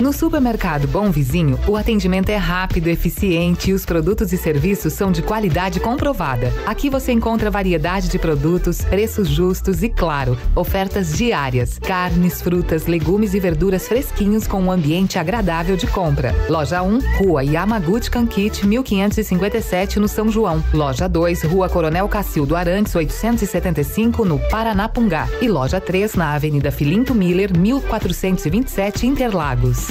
No Supermercado Bom Vizinho, o atendimento é rápido, eficiente e os produtos e serviços são de qualidade comprovada. Aqui você encontra variedade de produtos, preços justos e, claro, ofertas diárias. Carnes, frutas, legumes e verduras fresquinhos com um ambiente agradável de compra. Loja 1, Rua Yamaguchi Kankichi, 1557, no São João. Loja 2, Rua Coronel Cacildo Arantes, 875, no Paranapungá. E Loja 3, na Avenida Filinto Miller, 1427, Interlagos.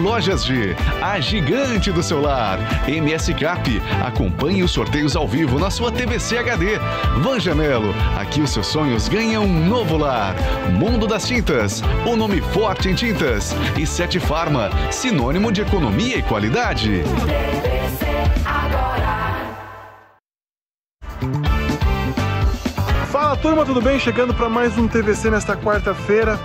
Lojas G, a gigante do celular. MS Cap, acompanhe os sorteios ao vivo na sua TVC HD. Vanjanelo, aqui os seus sonhos ganham um novo lar. Mundo das Tintas, o nome forte em tintas. E Sete Farma, sinônimo de economia e qualidade. Fala turma, tudo bem? Chegando para mais um TVC nesta quarta-feira.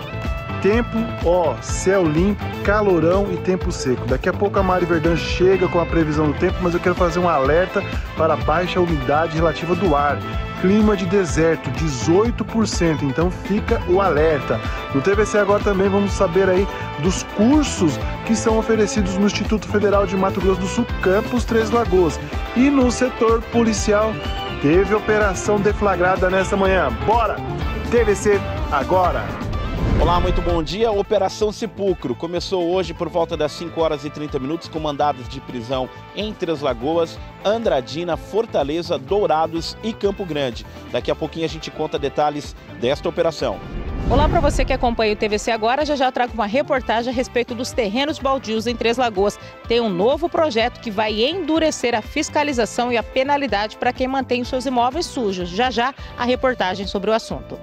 Tempo, ó, céu limpo, calorão e tempo seco. Daqui a pouco a Mari Verdão chega com a previsão do tempo, mas eu quero fazer um alerta para a baixa umidade relativa do ar. Clima de deserto, 18%, então fica o alerta. No TVC agora também vamos saber aí dos cursos que são oferecidos no Instituto Federal de Mato Grosso do Sul, Campus Três Lagoas. E no setor policial, teve operação deflagrada nessa manhã. Bora! TVC agora! Olá, muito bom dia. Operação Sepulcro começou hoje por volta das 5 horas e 30 minutos com mandados de prisão em Três Lagoas, Andradina, Fortaleza, Dourados e Campo Grande. Daqui a pouquinho a gente conta detalhes desta operação. Olá para você que acompanha o TVC agora, já trago uma reportagem a respeito dos terrenos baldios em Três Lagoas. Tem um novo projeto que vai endurecer a fiscalização e a penalidade para quem mantém os seus imóveis sujos. Já a reportagem sobre o assunto.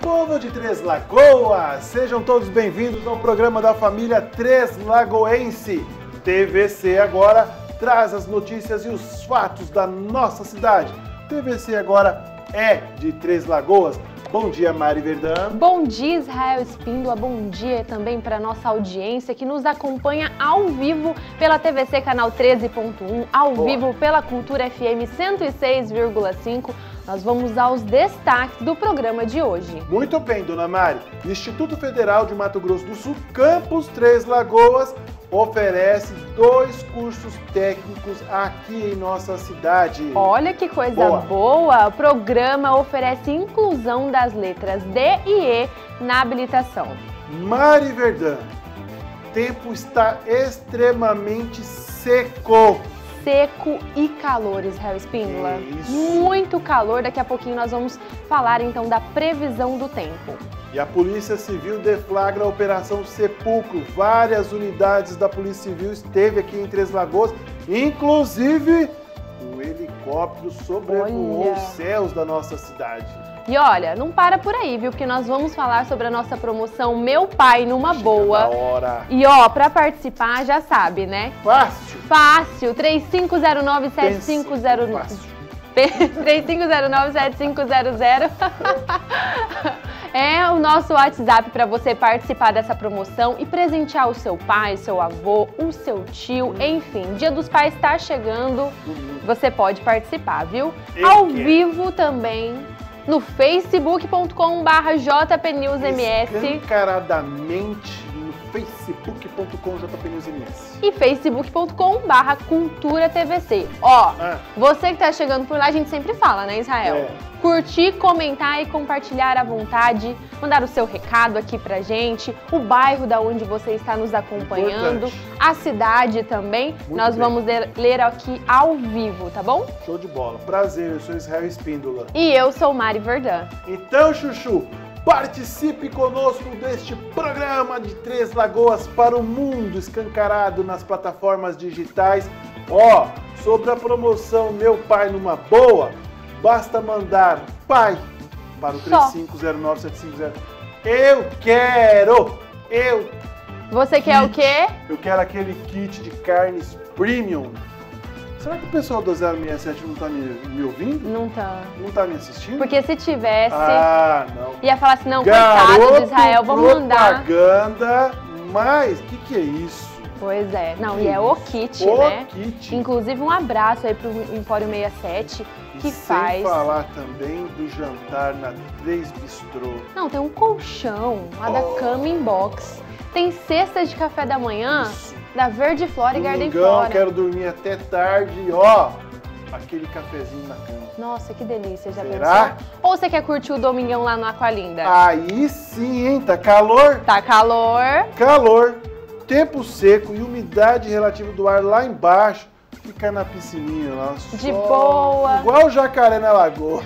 Povo de Três Lagoas, sejam todos bem-vindos ao programa da família Três Lagoense. TVC Agora traz as notícias e os fatos da nossa cidade. TVC Agora é de Três Lagoas. Bom dia, Mari Verdão. Bom dia, Israel Espíndola. Bom dia também para a nossa audiência que nos acompanha ao vivo pela TVC Canal 13.1, ao vivo pela Cultura FM 106,5. Nós vamos aos destaques do programa de hoje. Muito bem, dona Mari. Instituto Federal de Mato Grosso do Sul, Campus Três Lagoas, oferece 2 cursos técnicos aqui em nossa cidade. Olha que coisa boa! O programa oferece inclusão das letras D e E na habilitação. Mari Verdão, o tempo está extremamente seco. Seco e calor, Israel Espíndola. Muito calor. Daqui a pouquinho nós vamos falar então da previsão do tempo. E a Polícia Civil deflagra a Operação Sepulcro. Várias unidades da Polícia Civil esteve aqui em Três Lagoas, inclusive um helicóptero sobrevoou os céus da nossa cidade. E olha, não para por aí, viu? Porque nós vamos falar sobre a nossa promoção Meu Pai Numa Boa. Hora. E ó, pra participar já sabe, né? Fácil! Fácil! 3509-7509. 3509-7500 é o nosso WhatsApp para você participar dessa promoção e presentear o seu pai, seu avô, o seu tio, enfim, Dia dos Pais está chegando, você pode participar, viu? Ao vivo também no facebook.com/jpnewsms. Escancaradamente no facebook.com/jpnewsms. E facebook.com/culturatvc. Ó, você que tá chegando por lá, a gente sempre fala, né, Israel? Curtir, comentar e compartilhar à vontade, mandar o seu recado aqui pra gente, o bairro da onde você está nos acompanhando, a cidade também. Nós vamos ler aqui ao vivo, tá bom? Show de bola. Prazer, eu sou Israel Espíndola. E eu sou Mari Verdão. Então, Chuchu, participe conosco deste programa de Três Lagoas para o mundo, escancarado nas plataformas digitais. Ó, sobre a promoção Meu Pai Numa Boa, basta mandar pai para o 3509-750. Eu quero! Você quer o quê? Eu quero aquele kit de carnes premium. Será que o pessoal do 067 não tá me ouvindo? Não tá. Não tá me assistindo? Porque se tivesse, não. Ia falar assim, não, coitado de Israel, vamos mandar. Propaganda, mas o que é isso? Pois é. Não, e é o kit, né? O kit. Inclusive, um abraço aí pro Empório 67, que faz... Sem falar também do jantar na 3 Bistrô. Não, tem um colchão lá da Cama in Box. Tem cesta de café da manhã da Verde Flora e Garden Flora. Quero dormir até tarde, ó. Aquele cafezinho na cama. Nossa, que delícia, já pensou? Ou você quer curtir o domingão lá no Aqualinda? Aí sim, hein? Tá calor? Tá calor. Calor. Tempo seco e umidade relativa do ar lá embaixo, ficar na piscininha lá. De boa! Igual o jacaré na lagoa.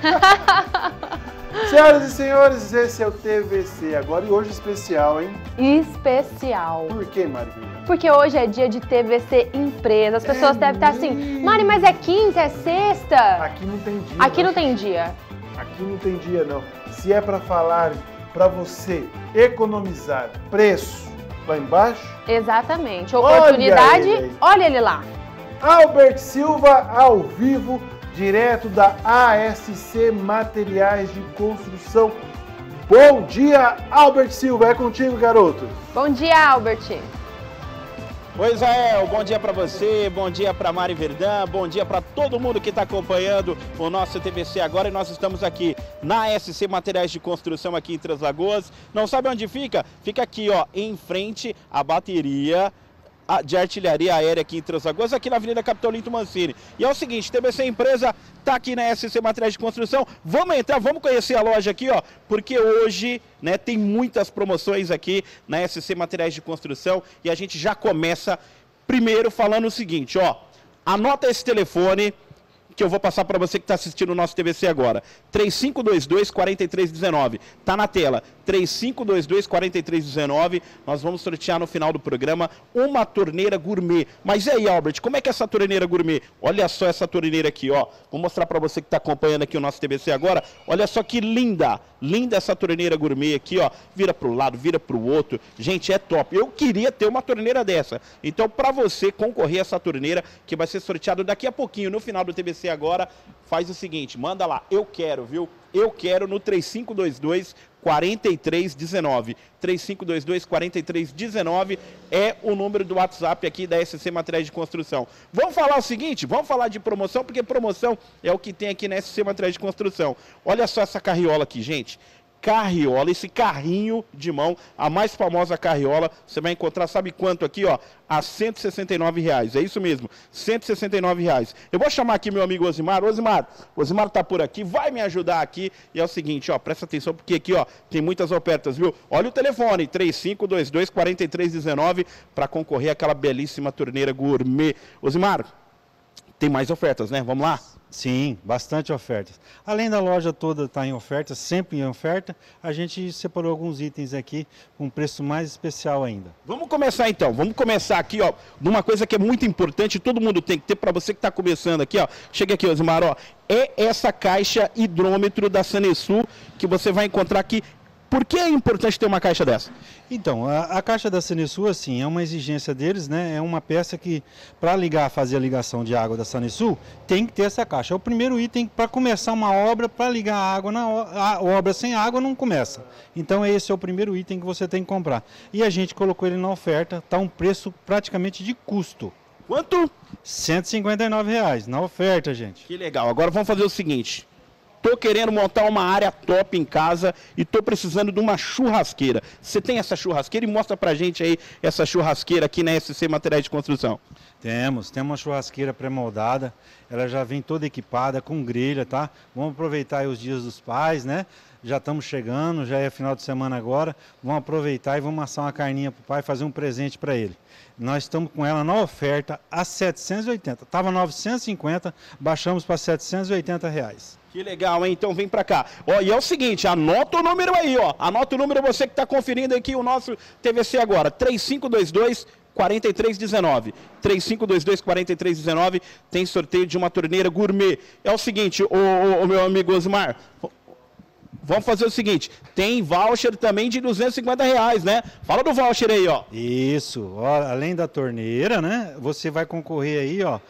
Senhoras e senhores, esse é o TVC Agora e hoje especial, hein? Especial. Por que, Mari? Porque hoje é dia de TVC Empresa. As pessoas devem estar assim, Mari, mas é quinta, é sexta? Aqui não tem dia. Aqui não tem dia. Aqui não tem dia, não. Se é pra falar, pra você economizar preço, lá embaixo? Exatamente. Oportunidade, olha ele lá. Albert Silva, ao vivo, direto da SC Materiais de Construção. Bom dia, Albert Silva. É contigo, garoto. Bom dia, Albert. Oi, Israel, bom dia para você, bom dia para Mari Verdão, bom dia para todo mundo que está acompanhando o nosso TVC Agora. E nós estamos aqui na SC Materiais de Construção aqui em Três Lagoas. Não sabe onde fica? Fica aqui, ó, em frente à bateria de artilharia aérea aqui em Três Lagoas, aqui na Avenida Capitão Lito Mancini. E é o seguinte, TVC Empresa tá aqui na SC Materiais de Construção. Vamos entrar, vamos conhecer a loja aqui, ó, porque hoje, né, tem muitas promoções aqui na SC Materiais de Construção e a gente já começa primeiro falando o seguinte, ó, anota esse telefone que eu vou passar para você que está assistindo o nosso TVC Agora. 3522-4319. Tá na tela. 3522-4319. Nós vamos sortear no final do programa uma torneira gourmet. Mas e aí, Albert, como é que é essa torneira gourmet? Olha só essa torneira aqui, ó. Vou mostrar para você que está acompanhando aqui o nosso TVC Agora. Olha só que linda. Linda essa torneira gourmet aqui, ó. Vira para o lado, vira para o outro. Gente, é top. Eu queria ter uma torneira dessa. Então, para você concorrer a essa torneira, que vai ser sorteado daqui a pouquinho, no final do TVC Agora, faz o seguinte, manda lá, eu quero, viu? Eu quero no 3522-4319. 3522-4319 é o número do WhatsApp aqui da SC Materiais de Construção. Vamos falar o seguinte, vamos falar de promoção, porque promoção é o que tem aqui na SC Materiais de Construção. Olha só essa carriola aqui, gente. Carriola, esse carrinho de mão, a mais famosa carriola, você vai encontrar, sabe quanto aqui, ó? A R$ 169,00, é isso mesmo, R$ 169,00. Eu vou chamar aqui meu amigo Osimar. Osimar tá por aqui, vai me ajudar aqui. E é o seguinte, ó, presta atenção, porque aqui, ó, tem muitas ofertas, viu? Olha o telefone, 3522-4319, para concorrer àquela belíssima torneira gourmet. Osimar, tem mais ofertas, né? Vamos lá? Sim, bastante ofertas. Além da loja toda estar em oferta, sempre em oferta, a gente separou alguns itens aqui com um preço mais especial ainda. Vamos começar então, vamos começar aqui, ó, numa coisa que é muito importante, todo mundo tem que ter, para você que está começando aqui, ó. Chega aqui, Osimar, ó, é essa caixa hidrômetro da Sanesul que você vai encontrar aqui. Por que é importante ter uma caixa dessa? Então, a caixa da Sanesul, assim, é uma exigência deles, né? É uma peça que, para ligar, fazer a ligação de água da Sanesul, tem que ter essa caixa. É o primeiro item para começar uma obra, para ligar a água, a obra sem água não começa. Então, esse é o primeiro item que você tem que comprar. E a gente colocou ele na oferta, está um preço praticamente de custo. Quanto? R$ 159,00 na oferta, gente. Que legal. Agora vamos fazer o seguinte. Tô querendo montar uma área top em casa e tô precisando de uma churrasqueira. Você tem essa churrasqueira? E mostra pra gente aí essa churrasqueira aqui na SC Materiais de Construção. Temos uma churrasqueira pré-moldada, ela já vem toda equipada, com grelha, tá? Vamos aproveitar aí os dias dos pais, né? Já estamos chegando, já é final de semana agora, vamos aproveitar e vamos assar uma carninha pro pai, fazer um presente para ele. Nós estamos com ela na oferta a R$ 780, estava R$ 950, baixamos para R$ 780 reais. Que legal, hein? Então vem pra cá. Ó, e é o seguinte, anota o número aí, ó. Anota o número, você que tá conferindo aqui o nosso TVC Agora. 3522-4319. 3522-4319 tem sorteio de uma torneira gourmet. É o seguinte, o meu amigo Osmar, vamos fazer o seguinte, tem voucher também de R$ 250, né? Fala do voucher aí, ó. Isso, ó, além da torneira, né? Você vai concorrer aí, ó,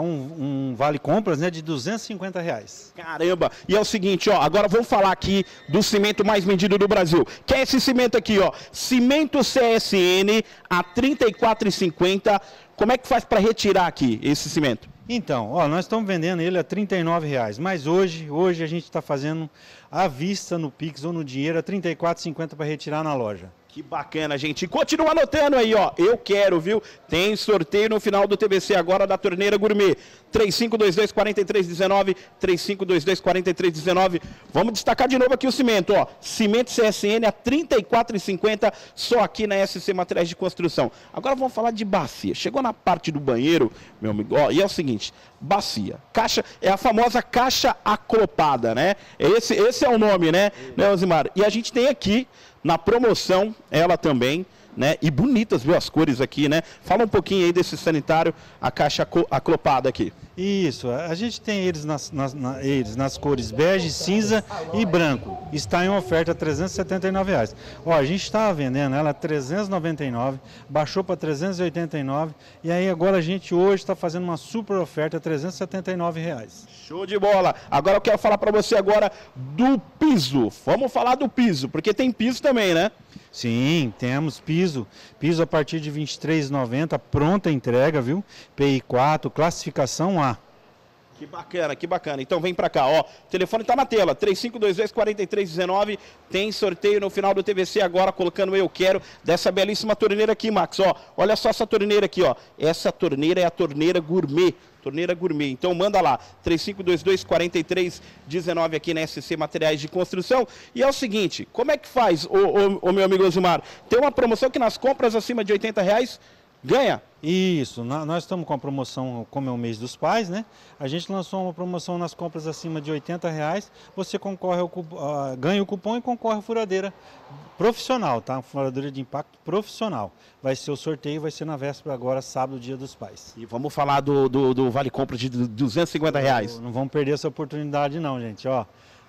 um vale compras, né, de R$250. Caramba, e é o seguinte, ó, agora vamos falar aqui do cimento mais vendido do Brasil, que é esse cimento aqui, ó, cimento CSN a R$34,50. Como é que faz para retirar aqui esse cimento? Então, ó, nós estamos vendendo ele a R$39,00, mas hoje a gente está fazendo à vista no Pix ou no dinheiro a R$34,50 para retirar na loja. Que bacana, gente. Continua anotando aí, ó. Eu quero, viu? Tem sorteio no final do TBC agora da Torneira Gourmet. 3522-4319, 3522-4319. Vamos destacar de novo aqui o cimento, ó. Cimento CSN a R$34,50, só aqui na SC Materiais de Construção. Agora vamos falar de bacia. Chegou na parte do banheiro, meu amigo, ó, e é o seguinte, bacia. Caixa, é a famosa caixa aclopada, né? Esse é o nome, né, Osimar? E a gente tem aqui, na promoção, ela também, né? E bonitas, viu, as cores aqui, né? Fala um pouquinho aí desse sanitário, a caixa aclopada aqui. Isso, a gente tem eles nas cores bege, cinza e branco. Está em oferta a R$379. Ó, a gente estava vendendo ela a R$399, baixou para R$389 e aí agora a gente hoje está fazendo uma super oferta a R$379. Show de bola! Agora eu quero falar para você agora do piso. Vamos falar do piso, porque tem piso também, né? Sim, temos piso a partir de R$23,90, pronta entrega, viu? PI4, classificação A. Que bacana, que bacana. Então vem pra cá, ó. O telefone tá na tela, 3522-4319. Tem sorteio no final do TVC agora, colocando eu quero dessa belíssima torneira aqui, Max, ó. Olha só essa torneira aqui, ó. Essa torneira é a torneira gourmet. Torneira gourmet. Então manda lá, 3522-4319 aqui na SC Materiais de Construção. E é o seguinte, como é que faz, ô meu amigo Osmar? Tem uma promoção que nas compras acima de R$80 ganha. Isso, nós estamos com a promoção, como é o mês dos pais, né? A gente lançou uma promoção nas compras acima de R$80, você concorre ganha o cupom e concorre a furadeira profissional, tá? Furadeira de impacto profissional. Vai ser o sorteio, vai ser na véspera agora, sábado, dia dos pais. E vamos falar do Vale Compra de R$250. Não vamos perder essa oportunidade não, gente, ó.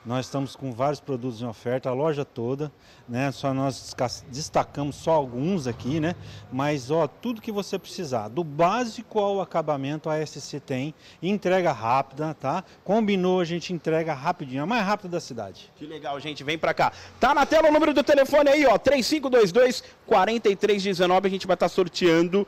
Nós estamos com vários produtos em oferta, a loja toda, né? Só nós destacamos só alguns aqui, né? Mas, ó, tudo que você precisar, do básico ao acabamento, a SC tem, entrega rápida, tá? Combinou, a gente entrega rapidinho, a mais rápida da cidade. Que legal, gente, vem pra cá. Tá na tela o número do telefone aí, ó, 3522-4319, a gente vai estar sorteando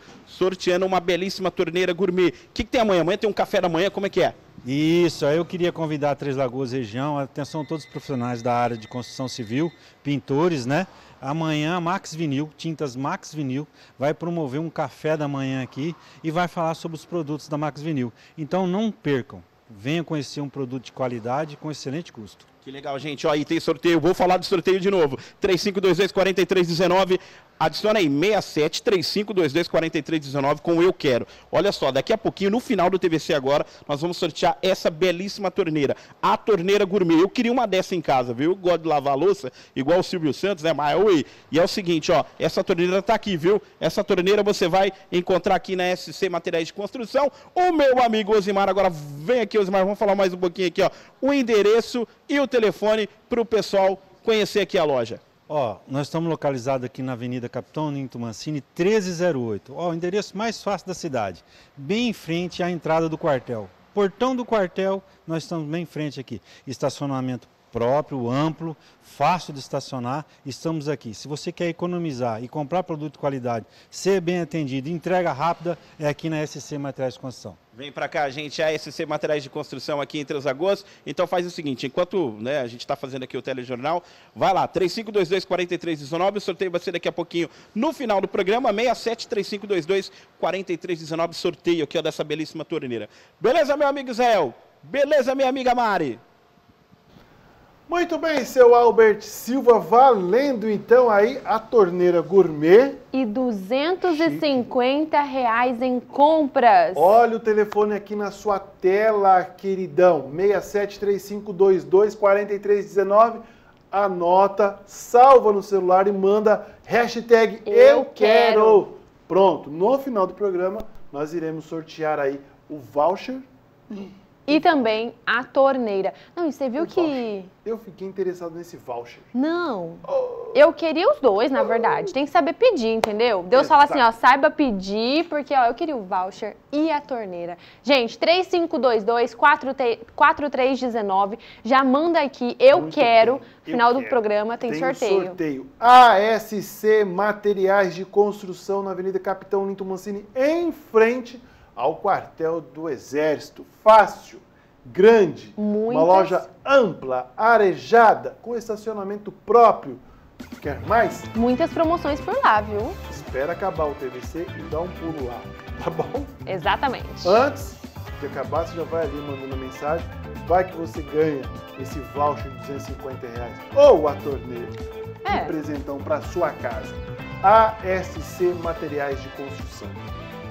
uma belíssima torneira gourmet. O que tem amanhã? Amanhã tem um café da manhã, como é que é? Isso, eu queria convidar a Três Lagoas região, atenção a todos os profissionais da área de construção civil, pintores, né? Amanhã, Max Vinil, Tintas Max Vinil, vai promover um café da manhã aqui e vai falar sobre os produtos da Max Vinil. Então não percam, venham conhecer um produto de qualidade com excelente custo. Que legal, gente. Ó, e tem sorteio, vou falar do sorteio de novo. 3522-4319, adiciona aí 67-3522-4319 com eu quero. Olha só, daqui a pouquinho, no final do TVC agora, nós vamos sortear essa belíssima torneira, a torneira gourmet. Eu queria uma dessa em casa, viu? Eu gosto de lavar a louça, igual o Silvio Santos, né? Mas, oi. E é o seguinte, ó, essa torneira tá aqui, viu? Essa torneira você vai encontrar aqui na SC Materiais de Construção. O meu amigo Osimar, agora vem aqui, Osimar, vamos falar mais um pouquinho aqui, ó. O endereço e o telefone para o pessoal conhecer aqui a loja. Ó, nós estamos localizados aqui na Avenida Capitão Lito Mancini, 1308. Ó, o endereço mais fácil da cidade, bem em frente à entrada do quartel. Portão do quartel, nós estamos bem em frente aqui. Estacionamento próprio, amplo, fácil de estacionar, estamos aqui. Se você quer economizar e comprar produto de qualidade, ser bem atendido, entrega rápida, é aqui na SC Materiais de Construção. Vem pra cá, gente, a SC Materiais de Construção aqui em Três Lagoas. Então faz o seguinte, enquanto, né, a gente está fazendo aqui o telejornal, vai lá, 3522-4319, o sorteio vai ser daqui a pouquinho no final do programa, 67-3522-4319, sorteio aqui, ó, dessa belíssima torneira. Beleza, meu amigo Israel? Beleza, minha amiga Mari? Muito bem, seu Albert Silva, valendo então aí a torneira gourmet. E R$250 em compras. Olha o telefone aqui na sua tela, queridão, 67-3522-4319. Anota, salva no celular e manda hashtag eu quero. Pronto, no final do programa nós iremos sortear aí o voucher E também a torneira. Não, e você viu que... Eu fiquei interessado nesse voucher. Não. Oh. Eu queria os dois, na verdade. Tem que saber pedir, entendeu? Deus fala assim, ó, saiba pedir, porque ó, eu queria o voucher e a torneira. Gente, 3522-4319, já manda aqui, eu quero. Final do programa tem sorteio. ASC Materiais de Construção na Avenida Capitão Lito Mancini, em frente ao quartel do Exército. Fácil, grande, uma loja ampla, arejada, com estacionamento próprio. Quer mais? Muitas promoções por lá, viu? Espera acabar o TVC e dá um pulo lá, tá bom? Exatamente. Antes de acabar, você já vai ali mandando mensagem. Vai que você ganha esse voucher de R$250 ou a torneira. É. Um presentão para sua casa. ASC Materiais de Construção.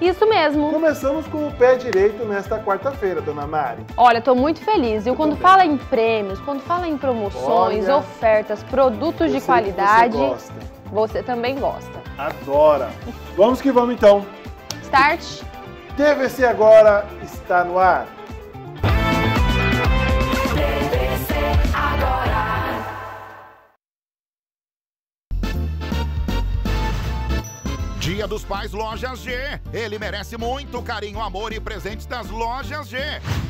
Isso mesmo. Começamos com o pé direito nesta quarta-feira, dona Mari. Olha, estou muito feliz. E quando fala em prêmios, quando fala em promoções, olha, ofertas, produtos de qualidade... Você gosta. Você também gosta. Adora. Vamos que vamos, então. Start. TVC Agora está no ar. TVC Agora. Dia dos Pais Lojas G. Ele merece muito carinho, amor e presentes das Lojas G.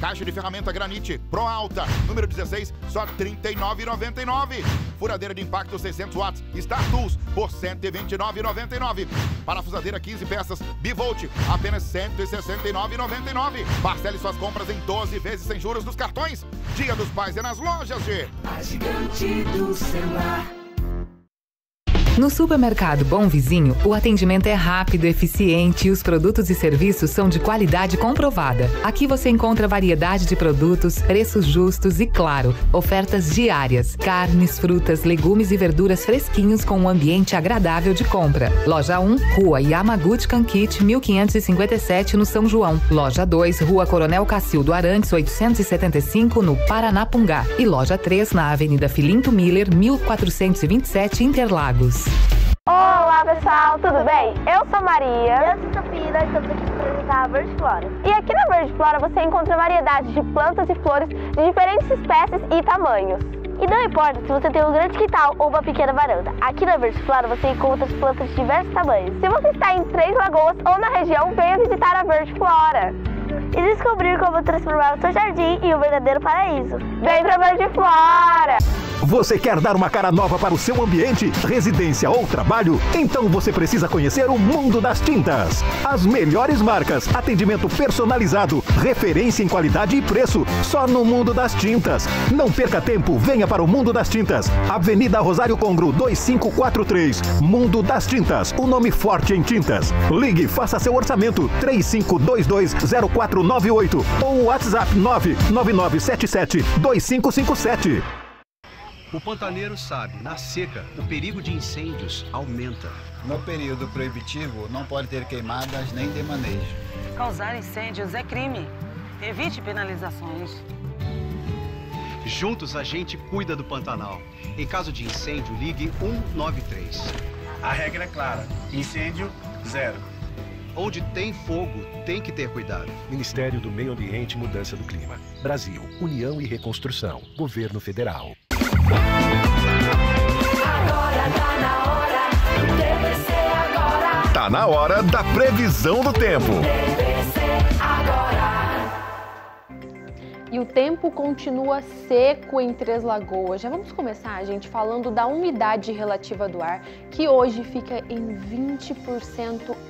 Caixa de ferramenta Granite Pro Alta, número 16, só R$ 39,99. Furadeira de impacto 600 watts Star Tools por R$ 129,99. Parafusadeira 15 peças Bivolt, apenas R$ 169,99. Parcele suas compras em 12 vezes sem juros dos cartões. Dia dos Pais é nas Lojas G. A gigante do celular. No Supermercado Bom Vizinho, o atendimento é rápido, eficiente e os produtos e serviços são de qualidade comprovada. Aqui você encontra variedade de produtos, preços justos e, claro, ofertas diárias. Carnes, frutas, legumes e verduras fresquinhos com um ambiente agradável de compra. Loja 1, Rua Yamaguchi Kankichi, 1557, no São João. Loja 2, Rua Coronel Cacildo Arantes, 875, no Paranapungá. E Loja 3, na Avenida Filinto Miller, 1427, Interlagos. Olá pessoal, tudo bem? Eu sou Maria. Eu sou Sofia e estamos aqui para visitar a Verde Flora. E aqui na Verde Flora você encontra variedades de plantas e flores de diferentes espécies e tamanhos. E não importa se você tem um grande quintal ou uma pequena varanda, aqui na Verde Flora você encontra as plantas de diversos tamanhos. Se você está em Três Lagoas ou na região, venha visitar a Verde Flora e descobrir como transformar o seu jardim em um verdadeiro paraíso. Vem pra Verde Flora! Você quer dar uma cara nova para o seu ambiente, residência ou trabalho? Então você precisa conhecer o Mundo das Tintas. As melhores marcas, atendimento personalizado, referência em qualidade e preço, só no Mundo das Tintas. Não perca tempo, venha para o Mundo das Tintas. Avenida Rosário Congro, 2543. Mundo das Tintas, o nome forte em tintas. Ligue, faça seu orçamento, 352204. 98 ou WhatsApp 99977-2557. O pantaneiro sabe, na seca, o perigo de incêndios aumenta. No período proibitivo, não pode ter queimadas nem demanejo. Causar incêndios é crime. Evite penalizações. Juntos a gente cuida do Pantanal. Em caso de incêndio, ligue 193. A regra é clara, incêndio, zero. Onde tem fogo, tem que ter cuidado. Ministério do Meio Ambiente e Mudança do Clima. Brasil, União e Reconstrução. Governo Federal. Agora tá na hora do TVC Agora. Tá na hora da previsão do tempo. TVC Agora. E o tempo continua seco em Três Lagoas. Já vamos começar, gente, falando da umidade relativa do ar, que hoje fica em 20%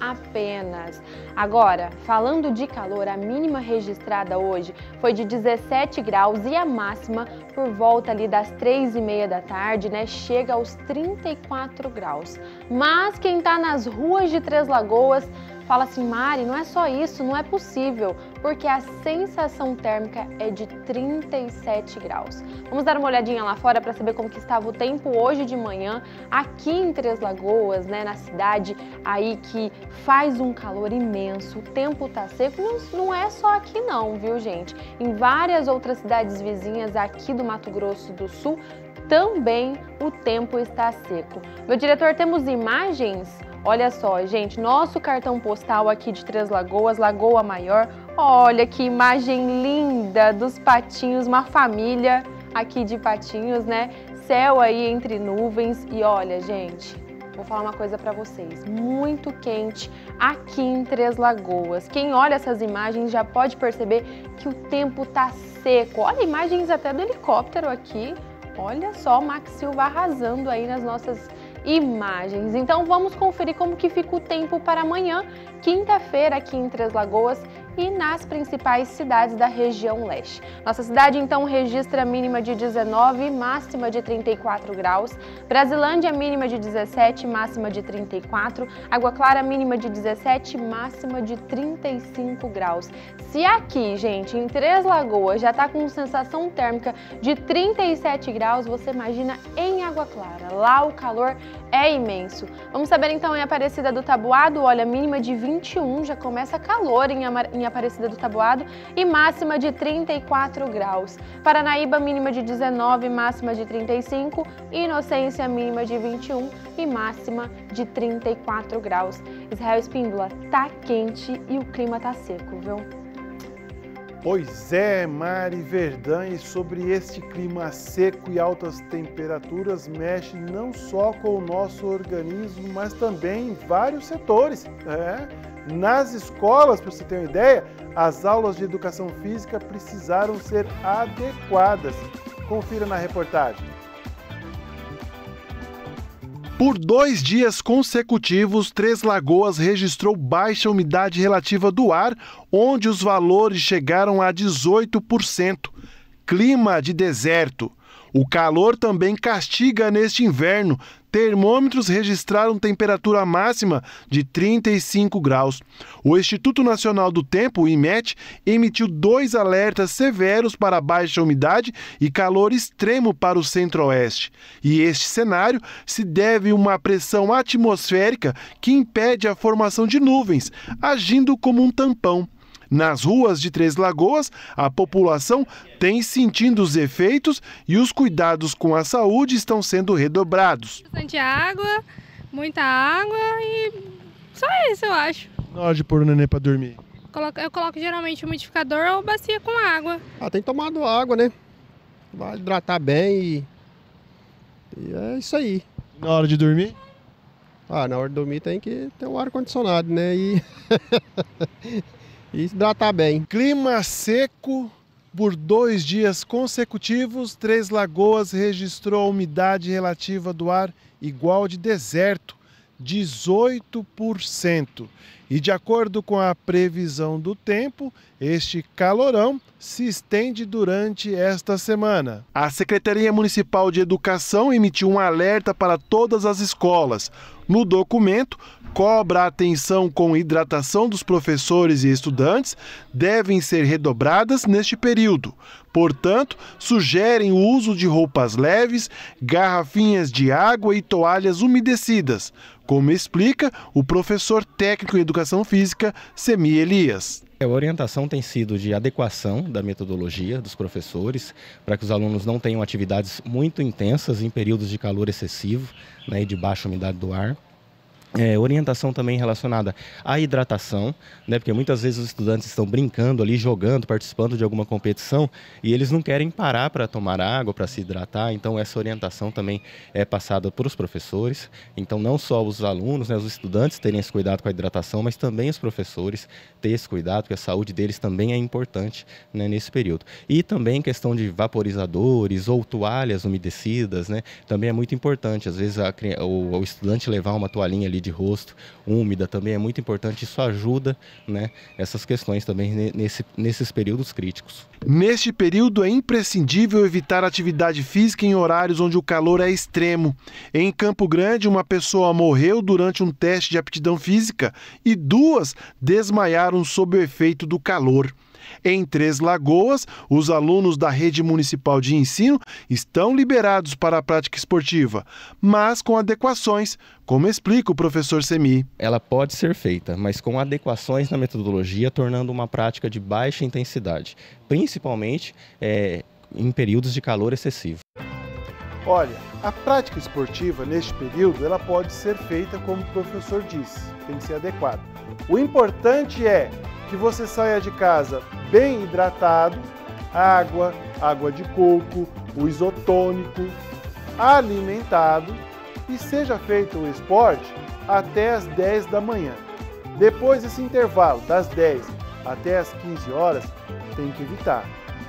apenas. Agora, falando de calor, a mínima registrada hoje foi de 17 graus e a máxima por volta ali das 3h30 da tarde, né, chega aos 34 graus. Mas quem tá nas ruas de Três Lagoas fala assim, Mari, não é só isso, não é possível, porque a sensação térmica é de 37 graus. Vamos dar uma olhadinha lá fora para saber como que estava o tempo hoje de manhã aqui em Três Lagoas, né, na cidade aí que faz um calor imenso, o tempo tá seco, não é só aqui não, viu gente? Em várias outras cidades vizinhas aqui do Mato Grosso do Sul também o tempo está seco. Meu diretor, temos imagens? Olha só, gente, nosso cartão postal aqui de Três Lagoas, Lagoa Maior, Olha que imagem linda dos patinhos, uma família aqui de patinhos, né? Céu aí entre nuvens e olha, gente, vou falar uma coisa pra vocês, muito quente aqui em Três Lagoas. Quem olha essas imagens já pode perceber que o tempo tá seco. Olha, imagens até do helicóptero aqui. Olha só o Max Silva arrasando aí nas nossas imagens. Então vamos conferir como que fica o tempo para amanhã, quinta-feira, aqui em Três Lagoas e nas principais cidades da região leste. Nossa cidade então registra mínima de 19, máxima de 34 graus. Brasilândia mínima de 17, máxima de 34. Água Clara mínima de 17, máxima de 35 graus. Se aqui, gente, em Três Lagoas já tá com sensação térmica de 37 graus, você imagina em Água Clara. Lá o calor é imenso. Vamos saber então em Aparecida do Taboado, olha, mínima de 21, já começa calor em Aparecida do Taboado e máxima de 34 graus. Paranaíba mínima de 19, máxima de 35, Inocência mínima de 21 e máxima de 34 graus. Israel Espíndola, tá quente e o clima tá seco, viu? Pois é, Mari Verdão, e sobre este clima seco e altas temperaturas mexe não só com o nosso organismo, mas também em vários setores. Nas escolas, para você ter uma ideia, as aulas de educação física precisaram ser adequadas. Confira na reportagem. Por 2 dias consecutivos, Três Lagoas registrou baixa umidade relativa do ar, onde os valores chegaram a 18%. Clima de deserto. O calor também castiga neste inverno. Termômetros registraram temperatura máxima de 35 graus. O Instituto Nacional do Tempo, o IMET, emitiu 2 alertas severos para baixa umidade e calor extremo para o centro-oeste. E este cenário se deve a uma pressão atmosférica que impede a formação de nuvens, agindo como um tampão. Nas ruas de Três Lagoas, a população tem sentindo os efeitos e os cuidados com a saúde estão sendo redobrados. Bastante água, muita água e só isso, eu acho. Na hora de pôr o neném para dormir? Eu coloco geralmente umidificador ou bacia com água. Ah, tem tomado água, né? Vai hidratar bem e é isso aí. E na hora de dormir? Ah, na hora de dormir tem que ter o ar-condicionado, né? E... E hidratar bem. Clima seco por 2 dias consecutivos, Três Lagoas registrou a umidade relativa do ar igual de deserto, 18%. E de acordo com a previsão do tempo, este calorão se estende durante esta semana. A Secretaria Municipal de Educação emitiu um alerta para todas as escolas. No documento, cobra atenção com hidratação dos professores e estudantes, devem ser redobradas neste período. Portanto, sugerem o uso de roupas leves, garrafinhas de água e toalhas umedecidas, como explica o professor técnico em Educação Física, Semi Elias. A orientação tem sido de adequação da metodologia dos professores para que os alunos não tenham atividades muito intensas em períodos de calor excessivo, né, e de baixa umidade do ar. Orientação também relacionada à hidratação, né, porque muitas vezes os estudantes estão brincando ali, jogando, participando de alguma competição e eles não querem parar para tomar água, para se hidratar, então essa orientação também é passada por os professores, então não só os alunos, né, os estudantes terem esse cuidado com a hidratação, mas também os professores terem esse cuidado, porque a saúde deles também é importante, né, nesse período. E também questão de vaporizadores ou toalhas umedecidas, né, também é muito importante, às vezes o estudante levar uma toalhinha ali de rosto, úmida também é muito importante, isso ajuda, né, essas questões também nesses períodos críticos. Neste período é imprescindível evitar atividade física em horários onde o calor é extremo. Em Campo Grande, uma pessoa morreu durante um teste de aptidão física e 2 desmaiaram sob o efeito do calor. Em Três Lagoas, os alunos da rede municipal de ensino estão liberados para a prática esportiva, mas com adequações, como explica o professor Semi. Ela pode ser feita, mas com adequações na metodologia, tornando uma prática de baixa intensidade, principalmente em períodos de calor excessivo. Olha, a prática esportiva neste período ela pode ser feita como o professor disse, tem que ser adequada. O importante é que você saia de casa bem hidratado, água, água de coco, o isotônico, alimentado, e seja feito o esporte até as 10 da manhã. Depois desse intervalo, das 10 até as 15 horas, tem que evitar,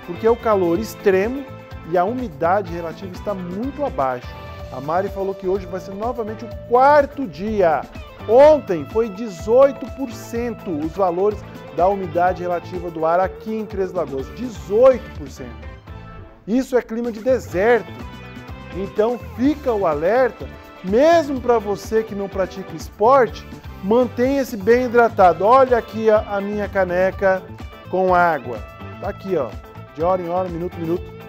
porque é o calor extremo e a umidade relativa está muito abaixo. A Mari falou que hoje vai ser novamente o quarto dia. Ontem foi 18% os valores da umidade relativa do ar aqui em Três Lagoas, 18%. Isso é clima de deserto. Então fica o alerta, mesmo para você que não pratica esporte, mantenha-se bem hidratado. Olha aqui a minha caneca com água. Tá aqui, ó, de hora em hora, minuto em minuto.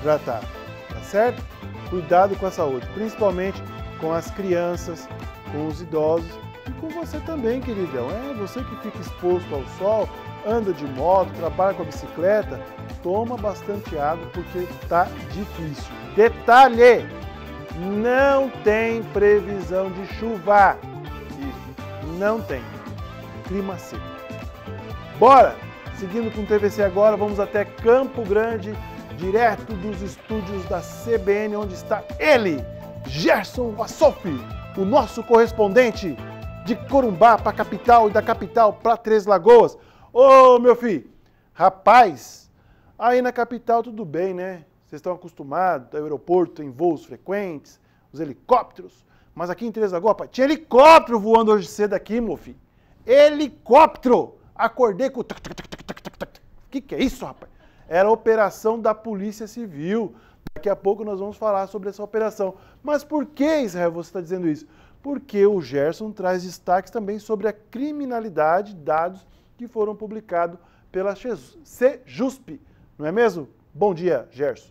Hidratar, tá certo? Cuidado com a saúde, principalmente com as crianças, com os idosos e com você também, queridão. É você que fica exposto ao sol, anda de moto, trabalha com a bicicleta, toma bastante água porque tá difícil. Detalhe, não tem previsão de chuva. Isso, não tem. Clima seco. Bora! Seguindo com o TVC agora, vamos até Campo Grande, direto dos estúdios da CBN, onde está ele, Gerson Vassop, o nosso correspondente de Corumbá para a capital e da capital para Três Lagoas. Ô, meu filho, rapaz, aí na capital tudo bem, né? Vocês estão acostumados, o aeroporto tem voos frequentes, os helicópteros, mas aqui em Três Lagoas, pá, tinha helicóptero voando hoje cedo aqui, meu filho. Helicóptero! Acordei com... O que é isso, rapaz? Era a operação da Polícia Civil. Daqui a pouco nós vamos falar sobre essa operação. Mas por que, Israel, você está dizendo isso? Porque o Gerson traz destaques também sobre a criminalidade, dados que foram publicados pela SEJUSP, não é mesmo? Bom dia, Gerson.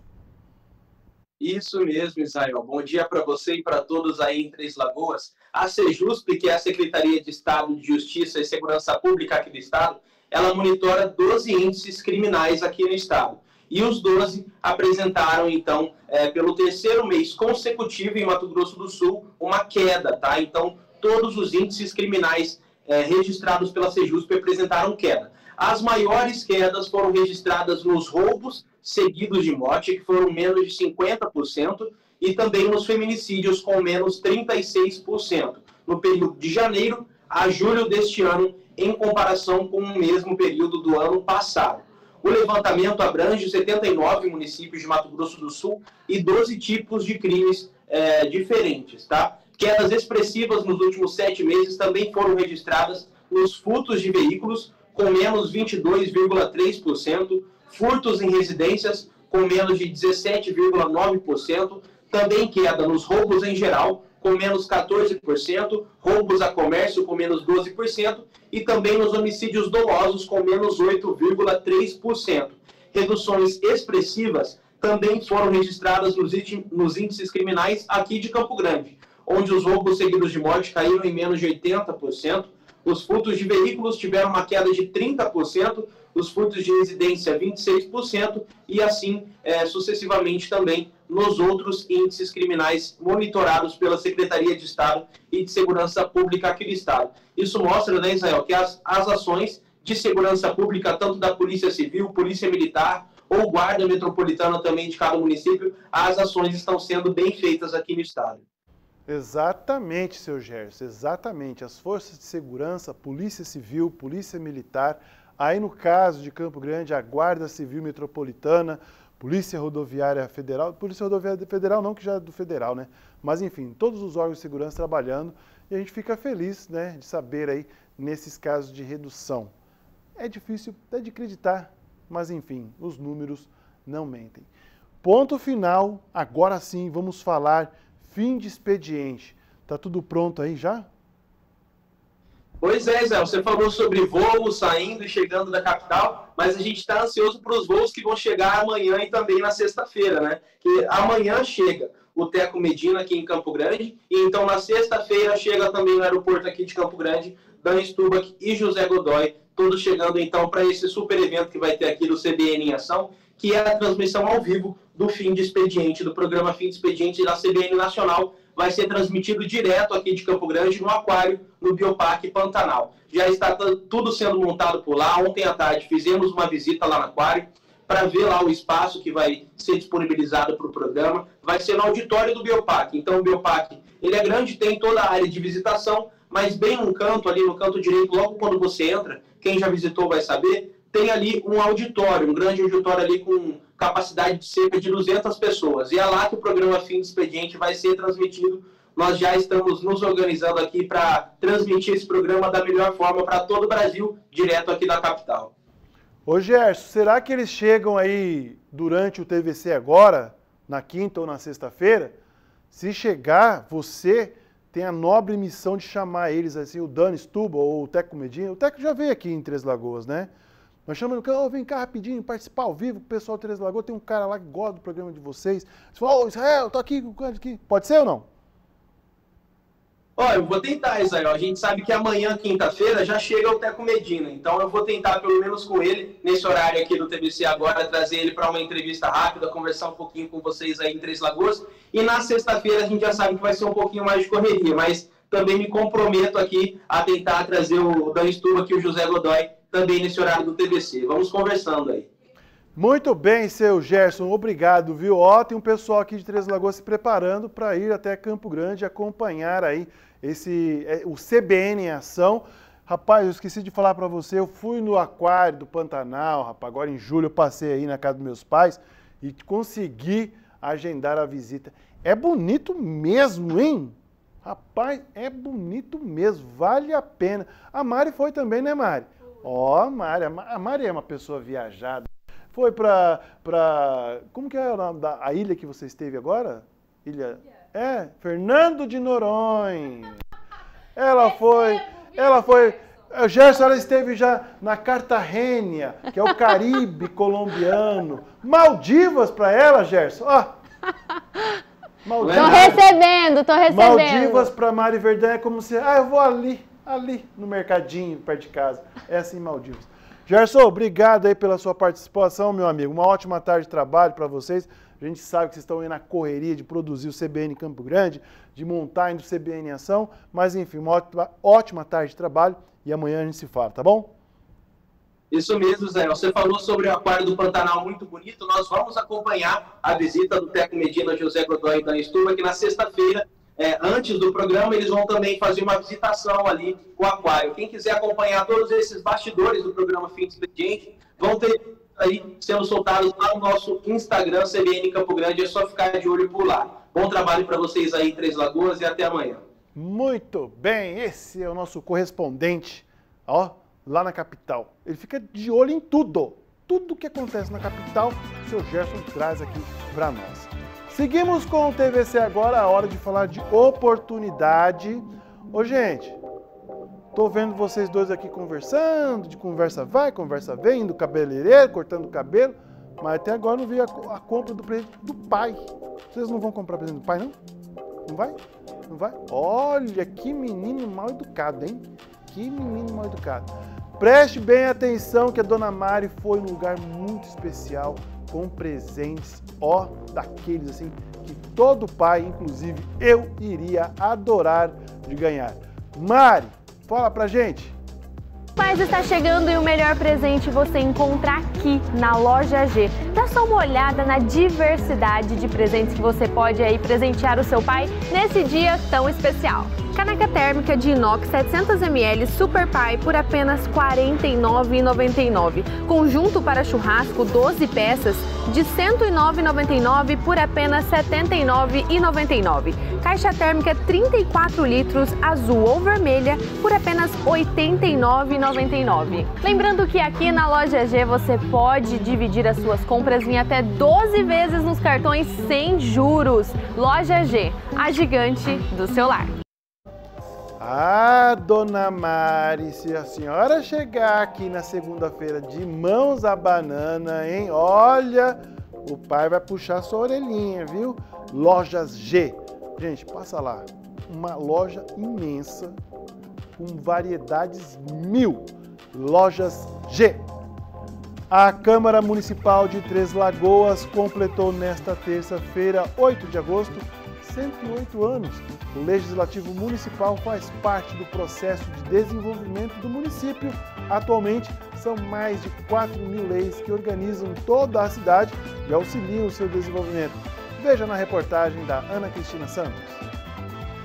Isso mesmo, Israel. Bom dia para você e para todos aí em Três Lagoas. A SEJUSP, que é a Secretaria de Estado de Justiça e Segurança Pública aqui do Estado, ela monitora 12 índices criminais aqui no Estado. E os 12 apresentaram, então, pelo terceiro mês consecutivo em Mato Grosso do Sul, uma queda, tá? Então, todos os índices criminais registrados pela SEJUSP apresentaram queda. As maiores quedas foram registradas nos roubos seguidos de morte, que foram menos de 50%, e também nos feminicídios, com menos 36%, no período de janeiro a julho deste ano, em comparação com o mesmo período do ano passado. O levantamento abrange 79 municípios de Mato Grosso do Sul e 12 tipos de crimes diferentes, tá? Quedas expressivas nos últimos 7 meses também foram registradas nos furtos de veículos, com menos 22,3%, furtos em residências, com menos de 17,9%, também queda nos roubos em geral, com menos 14%, roubos a comércio com menos 12% e também nos homicídios dolosos com menos 8,3%. Reduções expressivas também foram registradas nos índices criminais aqui de Campo Grande, onde os roubos seguidos de morte caíram em menos de 80%, os furtos de veículos tiveram uma queda de 30%, os furtos de residência 26% e assim sucessivamente também nos outros índices criminais monitorados pela Secretaria de Estado e de Segurança Pública aqui do Estado. Isso mostra, né, Israel, que as ações de segurança pública, tanto da Polícia Civil, Polícia Militar ou Guarda Metropolitana também de cada município, as ações estão sendo bem feitas aqui no Estado. Exatamente, seu Gerson, exatamente. As forças de segurança, Polícia Civil, Polícia Militar, aí no caso de Campo Grande, a Guarda Civil Metropolitana, Polícia Rodoviária Federal, Polícia Rodoviária Federal não, que já é do Federal, né? Mas enfim, todos os órgãos de segurança trabalhando e a gente fica feliz, né, de saber aí nesses casos de redução. É difícil até de acreditar, mas enfim, os números não mentem. Ponto final, agora sim, vamos falar fim de expediente. Tá tudo pronto aí já? Pois é, Zé, você falou sobre voos saindo e chegando da capital, mas a gente está ansioso para os voos que vão chegar amanhã e também na sexta-feira, né? Que amanhã chega o Teco Medina aqui em Campo Grande, e então na sexta-feira chega também no aeroporto aqui de Campo Grande, Dan Stulbach e José Godoy, todos chegando então para esse super evento que vai ter aqui do CBN em Ação, que é a transmissão ao vivo do fim de expediente, do programa Fim de Expediente da CBN Nacional, vai ser transmitido direto aqui de Campo Grande, no aquário, no Bioparque Pantanal. Já está tudo sendo montado por lá. Ontem à tarde fizemos uma visita lá no aquário para ver lá o espaço que vai ser disponibilizado para o programa. Vai ser no auditório do Bioparque. Então, o Bioparque, ele é grande, tem toda a área de visitação, mas bem um canto ali, no canto direito, logo quando você entra, quem já visitou vai saber, tem ali um auditório, um grande auditório ali com capacidade de cerca de 200 pessoas. E é lá que o programa Fim de Expediente vai ser transmitido. Nós já estamos nos organizando aqui para transmitir esse programa da melhor forma para todo o Brasil, direto aqui da capital. Ô Gerson, será que eles chegam aí durante o TVC agora, na quinta ou na sexta-feira? Se chegar, você tem a nobre missão de chamar eles assim, o Dan Stulbach ou o Teco Medina. O Teco já veio aqui em Três Lagoas, né? Nós chamamos, oh, vem cá rapidinho, participar ao vivo, o pessoal de Três Lagoas, tem um cara lá que gosta do programa de vocês. Você fala, oh, Israel, tô aqui, pode ser ou não? Olha, eu vou tentar, Israel. A gente sabe que amanhã, quinta-feira, já chega o Teco Medina. Então eu vou tentar, pelo menos com ele, nesse horário aqui do TVC agora, trazer ele para uma entrevista rápida, conversar um pouquinho com vocês aí em Três Lagoas. E na sexta-feira a gente já sabe que vai ser um pouquinho mais de correria, mas também me comprometo aqui a tentar trazer o Dan Stulbach e o José Godoy também nesse horário do TVC. Vamos conversando aí. Muito bem, seu Gerson. Obrigado, viu? Ó, tem um pessoal aqui de Três Lagoas se preparando para ir até Campo Grande acompanhar aí o CBN em ação. Rapaz, eu esqueci de falar para você, eu fui no aquário do Pantanal, rapaz, agora em julho eu passei aí na casa dos meus pais e consegui agendar a visita. É bonito mesmo, hein? Rapaz, é bonito mesmo, vale a pena. A Mari foi também, né, Mari? Ó, Mari, a Mari é uma pessoa viajada. Foi pra... Como que é o nome da a ilha que você esteve agora? Ilha... É, Fernando de Noronha. Ela foi... A Gerson, ela esteve já na Cartagena, que é o Caribe colombiano. Maldivas pra ela, Gerson. Ó. Maldivas. Tô recebendo. Maldivas pra Mari Verdão é como se... Ah, eu vou ali, no mercadinho, perto de casa. É assim, Maldivas. Gerson, obrigado aí pela sua participação, meu amigo. Uma ótima tarde de trabalho para vocês. A gente sabe que vocês estão aí na correria de produzir o CBN Campo Grande, de montar ainda o CBN em ação, mas enfim, uma ótima tarde de trabalho e amanhã a gente se fala, tá bom? Isso mesmo, Zé. Você falou sobre o aquário do Pantanal muito bonito. Nós vamos acompanhar a visita do Teco Medina, José Godoy e Dan Stulbach, que na sexta-feira, antes do programa, eles vão também fazer uma visitação ali com o aquário. Quem quiser acompanhar todos esses bastidores do programa Fim de Expediente, vão ter aí sendo soltados lá no nosso Instagram, CBN Campo Grande, é só ficar de olho por lá. Bom trabalho para vocês aí em Três Lagoas e até amanhã. Muito bem, esse é o nosso correspondente, ó, lá na capital. Ele fica de olho em tudo, tudo que acontece na capital, o seu Gerson traz aqui para nós. Seguimos com o TVC agora, a hora de falar de oportunidade. Ô, gente, tô vendo vocês dois aqui conversando, de conversa vai, conversa vem, indo cabeleireiro, cortando o cabelo, mas até agora não vi a compra do presente do pai. Vocês não vão comprar presente do pai, não? Não vai? Não vai? Olha, que menino mal educado, hein? Que menino mal educado. Preste bem atenção que a Dona Mari foi num lugar muito especial, com presentes, ó, daqueles assim que todo pai, inclusive eu, iria adorar de ganhar. Mari, fala pra gente. Mas está chegando e o melhor presente você encontra aqui na Loja G. Dá só uma olhada na diversidade de presentes que você pode aí presentear o seu pai nesse dia tão especial. Caneca térmica de inox 700ml Super Pai por apenas R$ 49,99. Conjunto para churrasco 12 peças de R$ 109,99 por apenas R$ 79,99. Caixa térmica 34 litros azul ou vermelha por apenas R$ 89,99. Lembrando que aqui na Loja G você pode dividir as suas compras em até 12 vezes nos cartões sem juros. Loja G, a gigante do seu lar. Ah, Dona Mari, se a senhora chegar aqui na segunda-feira de mãos à banana, hein? Olha, o pai vai puxar sua orelhinha, viu? Lojas G. Gente, passa lá. Uma loja imensa, com variedades mil. Lojas G. A Câmara Municipal de Três Lagoas completou nesta terça-feira, 8 de agosto, 108 anos, o Legislativo Municipal faz parte do processo de desenvolvimento do município. Atualmente, são mais de 4.000 leis que organizam toda a cidade e auxiliam o seu desenvolvimento. Veja na reportagem da Ana Cristina Santos.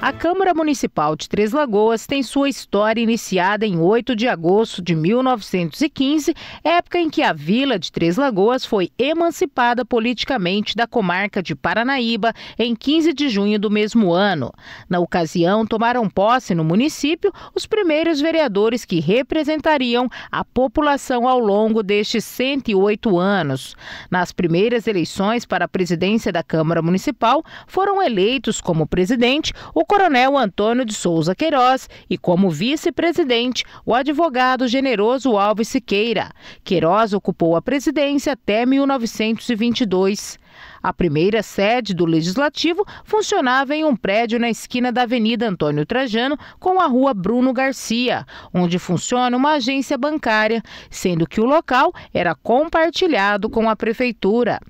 A Câmara Municipal de Três Lagoas tem sua história iniciada em 8 de agosto de 1915, época em que a vila de Três Lagoas foi emancipada politicamente da comarca de Paranaíba em 15 de junho do mesmo ano. Na ocasião, tomaram posse no município os primeiros vereadores que representariam a população ao longo destes 108 anos. Nas primeiras eleições para a presidência da Câmara Municipal, foram eleitos como presidente o Coronel Antônio de Souza Queiroz e, como vice-presidente, o advogado Generoso Alves Siqueira. Queiroz ocupou a presidência até 1922. A primeira sede do Legislativo funcionava em um prédio na esquina da Avenida Antônio Trajano com a Rua Bruno Garcia, onde funciona uma agência bancária, sendo que o local era compartilhado com a Prefeitura.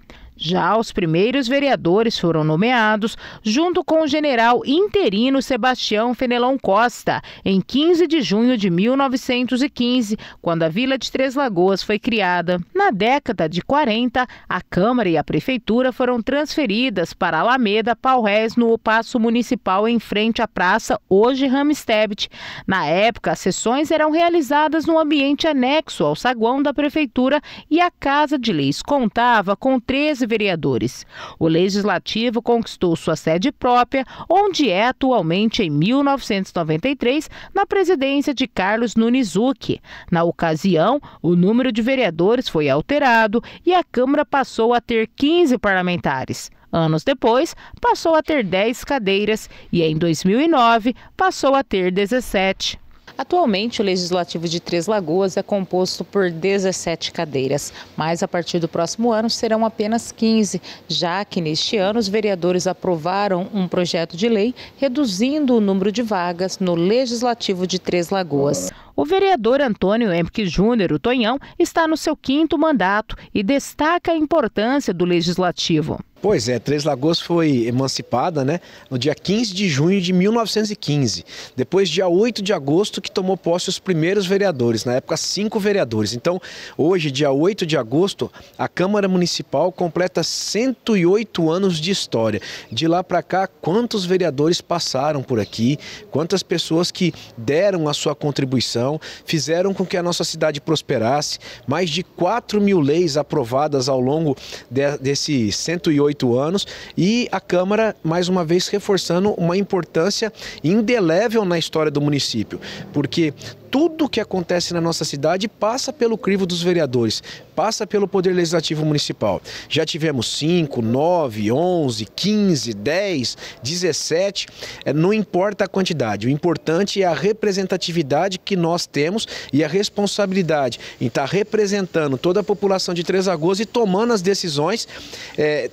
Já os primeiros vereadores foram nomeados junto com o general interino Sebastião Fenelon Costa, em 15 de junho de 1915, quando a Vila de Três Lagoas foi criada. Na década de 40, a Câmara e a Prefeitura foram transferidas para a Alameda Paulrés, no Paço Municipal em frente à praça, hoje Ramstebet. Na época, as sessões eram realizadas no ambiente anexo ao saguão da Prefeitura e a Casa de Leis contava com 13 vereadores. O Legislativo conquistou sua sede própria, onde é atualmente em 1993, na presidência de Carlos Nunes Ucchi. Na ocasião, o número de vereadores foi alterado e a Câmara passou a ter 15 parlamentares. Anos depois, passou a ter 10 cadeiras e em 2009 passou a ter 17. Atualmente, o Legislativo de Três Lagoas é composto por 17 cadeiras, mas a partir do próximo ano serão apenas 15, já que neste ano os vereadores aprovaram um projeto de lei reduzindo o número de vagas no Legislativo de Três Lagoas. O vereador Antônio Emke Júnior, o Tonhão, está no seu 5º mandato e destaca a importância do Legislativo. Pois é, Três Lagoas foi emancipada, né, no dia 15 de junho de 1915, depois dia 8 de agosto que tomou posse os primeiros vereadores, na época 5 vereadores. Então, hoje, dia 8 de agosto, a Câmara Municipal completa 108 anos de história. De lá para cá, quantos vereadores passaram por aqui, quantas pessoas que deram a sua contribuição, fizeram com que a nossa cidade prosperasse, mais de 4.000 leis aprovadas ao longo desse 108 anos e a Câmara, mais uma vez, reforçando uma importância indelével na história do município, porque tudo o que acontece na nossa cidade passa pelo crivo dos vereadores, passa pelo Poder Legislativo Municipal. Já tivemos 5, 9, 11, 15, 10, 17, não importa a quantidade, o importante é a representatividade que nós temos e a responsabilidade em estar representando toda a população de Três Lagoas e tomando as decisões,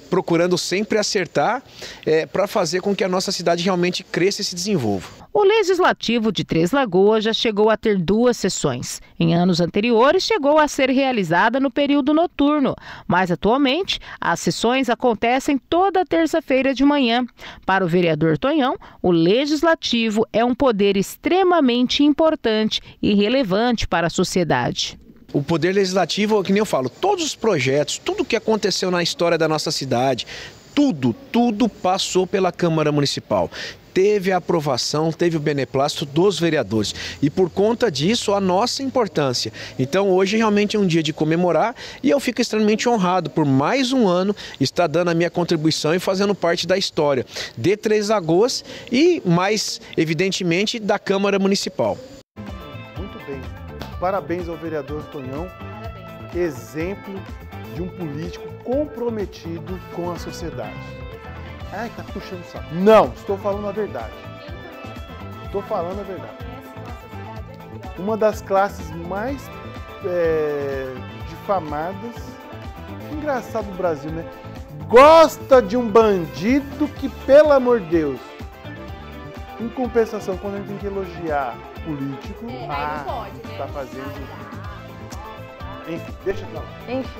procurando sempre acertar para fazer com que a nossa cidade realmente cresça e se desenvolva. O Legislativo de Três Lagoas já chegou a ter 2 sessões. Em anos anteriores, chegou a ser realizada no período noturno, mas atualmente as sessões acontecem toda terça-feira de manhã. Para o vereador Tonhão, o Legislativo é um poder extremamente importante e relevante para a sociedade. O Poder Legislativo, que nem eu falo, todos os projetos, tudo o que aconteceu na história da nossa cidade, tudo passou pela Câmara Municipal. Teve a aprovação, teve o beneplácito dos vereadores e por conta disso a nossa importância. Então hoje realmente é um dia de comemorar e eu fico extremamente honrado por mais um ano estar dando a minha contribuição e fazendo parte da história de Três Lagoas e mais evidentemente da Câmara Municipal. Muito bem, parabéns ao vereador Tonhão, exemplo de um político comprometido com a sociedade. Ai, tá puxando o saco. Não, estou falando a verdade. Estou falando a verdade. Uma das classes mais difamadas. Engraçado o Brasil, né? Gosta de um bandido que, pelo amor de Deus. Em compensação, quando a gente tem que elogiar político, tá fazendo. Enfim, deixa eu falar. Enfim.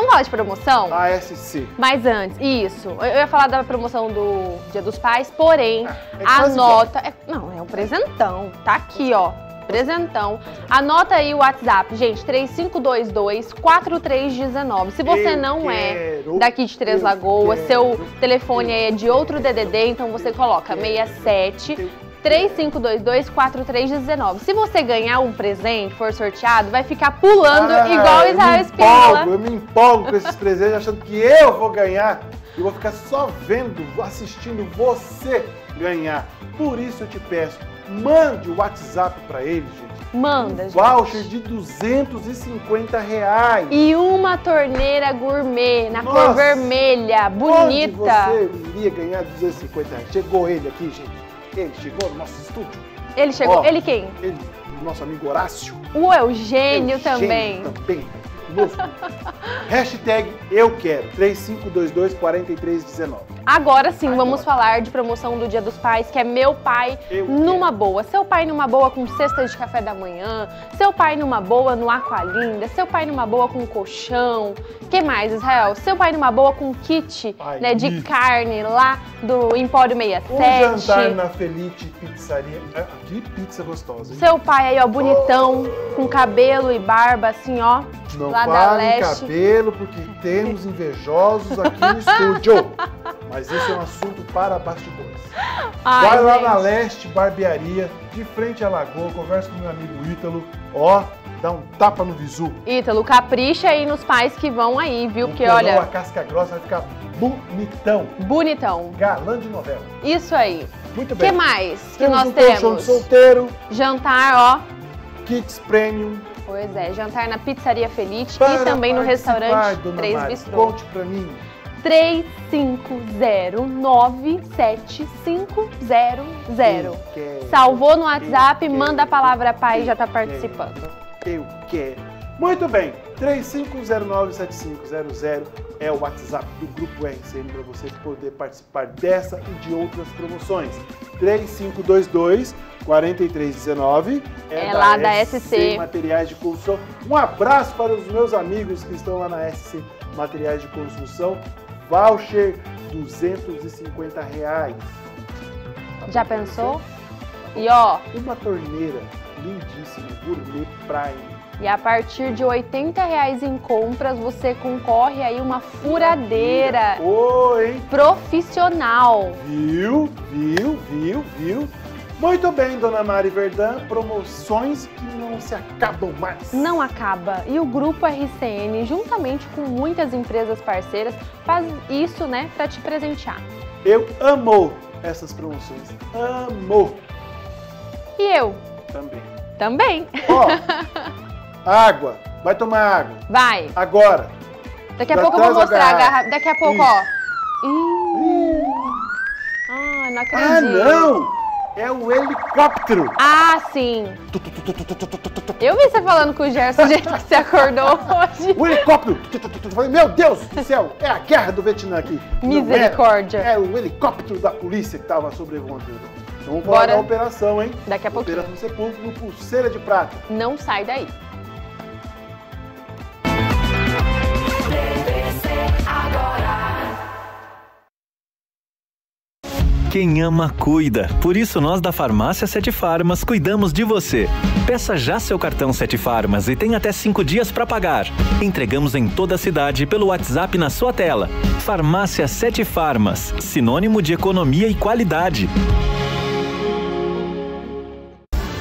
Vamos falar de promoção? A SC. Mas antes, isso. Eu ia falar da promoção do Dia dos Pais, porém, a nota... Não, é um presentão. Tá aqui, ó. Presentão. Anota aí o WhatsApp, gente, 3522-4319. Se você não é daqui de Três Lagoas, seu telefone é de outro DDD, então você coloca 67 3522-4319. Se você ganhar um presente, for sorteado, vai ficar pulando igual Israel Espíndola. Eu me empolgo com esses presentes achando que eu vou ganhar. Eu vou ficar só vendo, assistindo você ganhar. Por isso eu te peço, mande o WhatsApp pra eles, gente. Manda, gente. Voucher de R$250. E uma torneira gourmet na cor vermelha, bonita. Onde você iria ganhar R$250? Chegou ele aqui, gente. Ele chegou no nosso estúdio. Ele chegou? Ele quem? Ele, nosso amigo Horácio. O Eugênio também. Hashtag eu quero, 3522-4319. Agora sim, vamos falar de promoção do Dia dos Pais, que é Meu Pai Numa Boa. Seu pai numa boa com cesta de café da manhã, seu pai numa boa no Aqualinda, seu pai numa boa com colchão, que mais, Israel? Seu pai numa boa com kit, né, de carne lá do Empório 67. Um jantar na Felite Pizzaria, que pizza gostosa, hein? Seu pai aí, ó, bonitão, com cabelo e barba, assim, ó. Não fale em cabelo, porque temos invejosos aqui no estúdio. Mas esse é um assunto para bastidores. Vai lá na Leste Barbearia, de frente à Lagoa, conversa com meu amigo Ítalo, ó, dá um tapa no visu. Ítalo, capricha aí nos pais que vão aí, viu? Porque olha... a casca grossa vai ficar bonitão. Bonitão. Galã de novela. Isso aí. Muito bem. O que mais que nós temos? Colchão de solteiro. Jantar, ó. Kits Premium. Pois é, jantar na Pizzaria Felite e também no restaurante 3 Bistrô. Conte pra mim. 35097500. Salvou no WhatsApp, manda a palavra pai e já tá participando. Eu quero. Muito bem, 35097500 é o WhatsApp do Grupo RCN para você poder participar dessa e de outras promoções. 3522-4319 é lá da SC Materiais de Construção. Um abraço para os meus amigos que estão lá na SC Materiais de Construção. Voucher R$250. Já pensou? E ó, uma torneira lindíssima, gourmet prime. E a partir de R$80 em compras, você concorre aí uma furadeira. Oi! Profissional. Viu, viu, viu, viu? Muito bem, dona Mari Verdão, promoções que não se acabam mais. Não acaba. E o Grupo RCN, juntamente com muitas empresas parceiras, faz isso, né, pra te presentear. Eu amo essas promoções. Amo. E eu? Também. Também. Ó... Água. Vai tomar água. Vai. Agora. Daqui a pouco eu vou mostrar a garrafa. Daqui a pouco, ó. Ah, não acredito. Ah, não. É o helicóptero. Ah, sim. Eu vi você falando com o Gerson do jeito que você acordou hoje. O helicóptero. Meu Deus do céu. É a guerra do Vietnã aqui. Misericórdia. É o helicóptero da polícia que estava sobrevoando. Então vamos falar da operação, hein? Daqui a pouco. Operação Sepulcro, Pulseira de Prata. Não sai daí. Quem ama, cuida. Por isso, nós da Farmácia Sete Farmas cuidamos de você. Peça já seu cartão Sete Farmas e tem até 5 dias para pagar. Entregamos em toda a cidade pelo WhatsApp na sua tela. Farmácia Sete Farmas, sinônimo de economia e qualidade.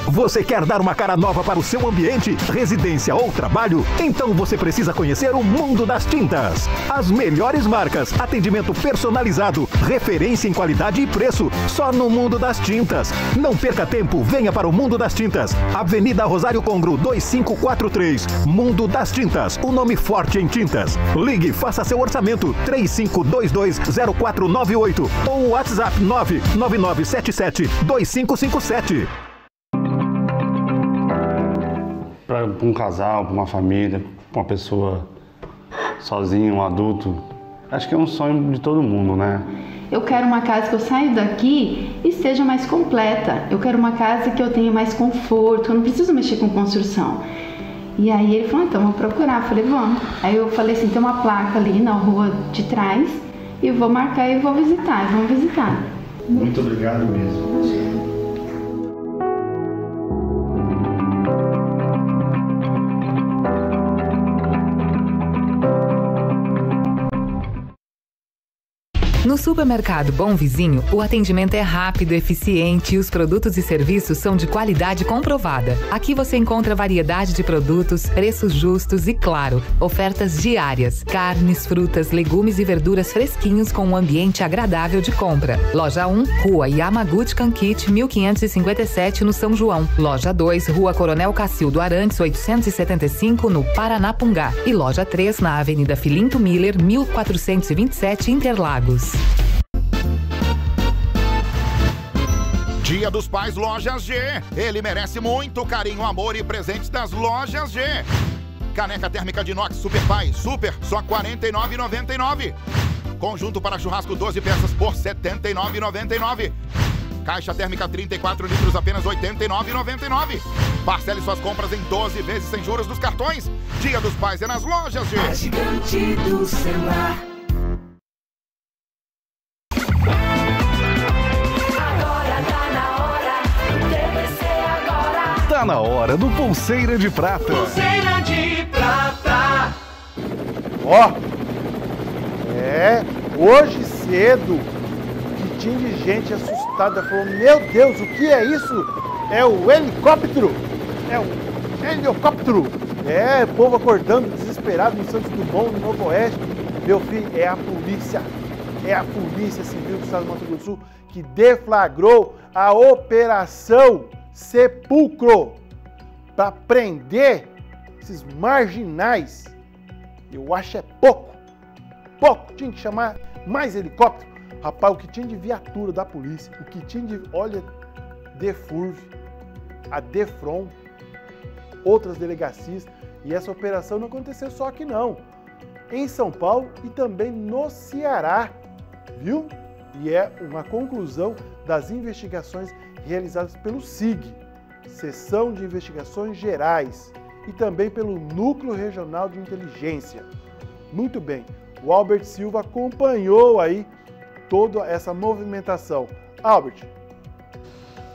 Você quer dar uma cara nova para o seu ambiente, residência ou trabalho? Então você precisa conhecer o Mundo das Tintas. As melhores marcas, atendimento personalizado, referência em qualidade e preço, só no Mundo das Tintas. Não perca tempo, venha para o Mundo das Tintas. Avenida Rosário Congro, 2543. Mundo das Tintas, o nome forte em tintas. Ligue, faça seu orçamento, 3522-0498 ou WhatsApp 99977-2557. Para um casal, para uma família, para uma pessoa sozinha, um adulto. Acho que é um sonho de todo mundo, né? Eu quero uma casa que eu saio daqui e seja mais completa. Eu quero uma casa que eu tenha mais conforto, eu não preciso mexer com construção. E aí ele falou, então, vamos procurar. Eu falei, vamos. Aí eu falei assim, tem uma placa ali na rua de trás, e vou marcar e vou visitar, vamos visitar. Muito obrigado mesmo. No Supermercado Bom Vizinho, o atendimento é rápido, eficiente e os produtos e serviços são de qualidade comprovada. Aqui você encontra variedade de produtos, preços justos e, claro, ofertas diárias. Carnes, frutas, legumes e verduras fresquinhos com um ambiente agradável de compra. Loja 1, Rua Yamaguchi Kankichi, 1557, no São João. Loja 2, Rua Coronel Cacildo Arantes, 875, no Paranapungá. E Loja 3, na Avenida Filinto Miller, 1427, Interlagos. Dia dos Pais Lojas G. Ele merece muito carinho, amor e presentes das Lojas G. Caneca térmica de inox Super Pai Super, só R$ 49,99. Conjunto para churrasco 12 peças por R$ 79,99. Caixa térmica 34 litros, apenas R$ 89,99. Parcele suas compras em 12 vezes sem juros dos cartões. Dia dos Pais é nas Lojas G. A gigante do celular. Tá na hora do Pulseira de Prata. Pulseira de Prata. Ó, é, hoje cedo, que tinha de gente assustada, falou, meu Deus, o que é isso? É o helicóptero. É o helicóptero. É, o povo acordando desesperado no Santos Dumont, no Novo Oeste. Meu filho, é a polícia. É a Polícia Civil do Estado do Mato Grosso do Sul que deflagrou a Operação Sepulcro para prender esses marginais. Eu acho é pouco. Pouco. Tinha que chamar mais helicóptero. Rapaz, o que tinha de viatura da polícia, o que tinha de, olha, DEFURV, a DEFRON, outras delegacias. E essa operação não aconteceu só aqui não. Em São Paulo e também no Ceará, viu? E é uma conclusão das investigações realizadas pelo SIG, Seção de Investigações Gerais, e também pelo Núcleo Regional de Inteligência. Muito bem, o Albert Silva acompanhou aí toda essa movimentação. Albert.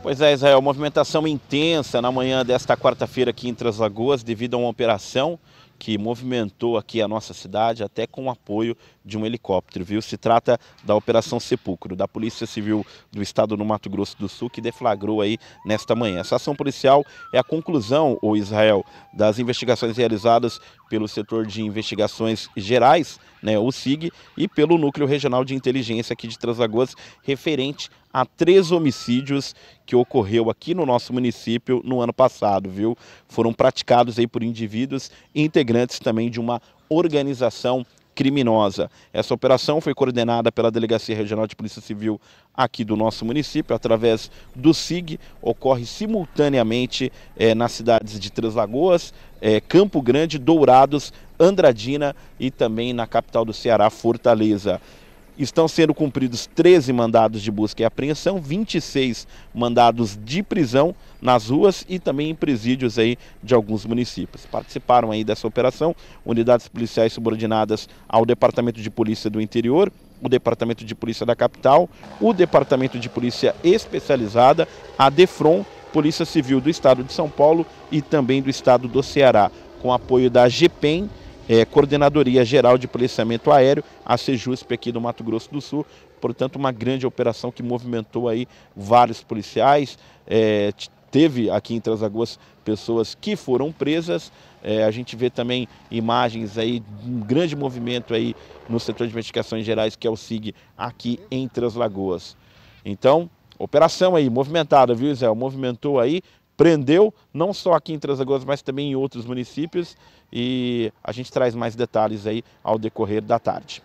Pois é, Israel, movimentação intensa na manhã desta quarta-feira aqui em Translagoas, devido a uma operação que movimentou aqui a nossa cidade, até com o apoio de um helicóptero, viu? Se trata da Operação Sepulcro, da Polícia Civil do Estado do Mato Grosso do Sul, que deflagrou aí nesta manhã. Essa ação policial é a conclusão, ô Israel, das investigações realizadas pelo setor de investigações gerais, né, o SIG, e pelo Núcleo Regional de Inteligência aqui de Translagoas, referente a 3 homicídios que ocorreu aqui no nosso município no ano passado, viu? Foram praticados aí por indivíduos integrantes também de uma organização criminosa. Essa operação foi coordenada pela Delegacia Regional de Polícia Civil aqui do nosso município, através do SIG, ocorre simultaneamente nas cidades de Translagoas, Campo Grande, Dourados, Andradina e também na capital do Ceará, Fortaleza. Estão sendo cumpridos 13 mandados de busca e apreensão, 26 mandados de prisão nas ruas e também em presídios aí de alguns municípios. Participaram aí dessa operação unidades policiais subordinadas ao Departamento de Polícia do Interior, o Departamento de Polícia da Capital, o Departamento de Polícia Especializada, a DEFRON, Polícia Civil do Estado de São Paulo e também do Estado do Ceará, com apoio da GPEM, Coordenadoria Geral de Policiamento Aéreo, a SEJUSP aqui do Mato Grosso do Sul. Portanto, uma grande operação que movimentou aí vários policiais. Teve aqui em Translagoas pessoas que foram presas. A gente vê também imagens aí de um grande movimento aí no setor de investigações gerais, que é o SIG aqui em Translagoas. Então, operação aí movimentada, viu, Zé? Movimentou aí, prendeu, não só aqui em Translagoas, mas também em outros municípios. E a gente traz mais detalhes aí ao decorrer da tarde.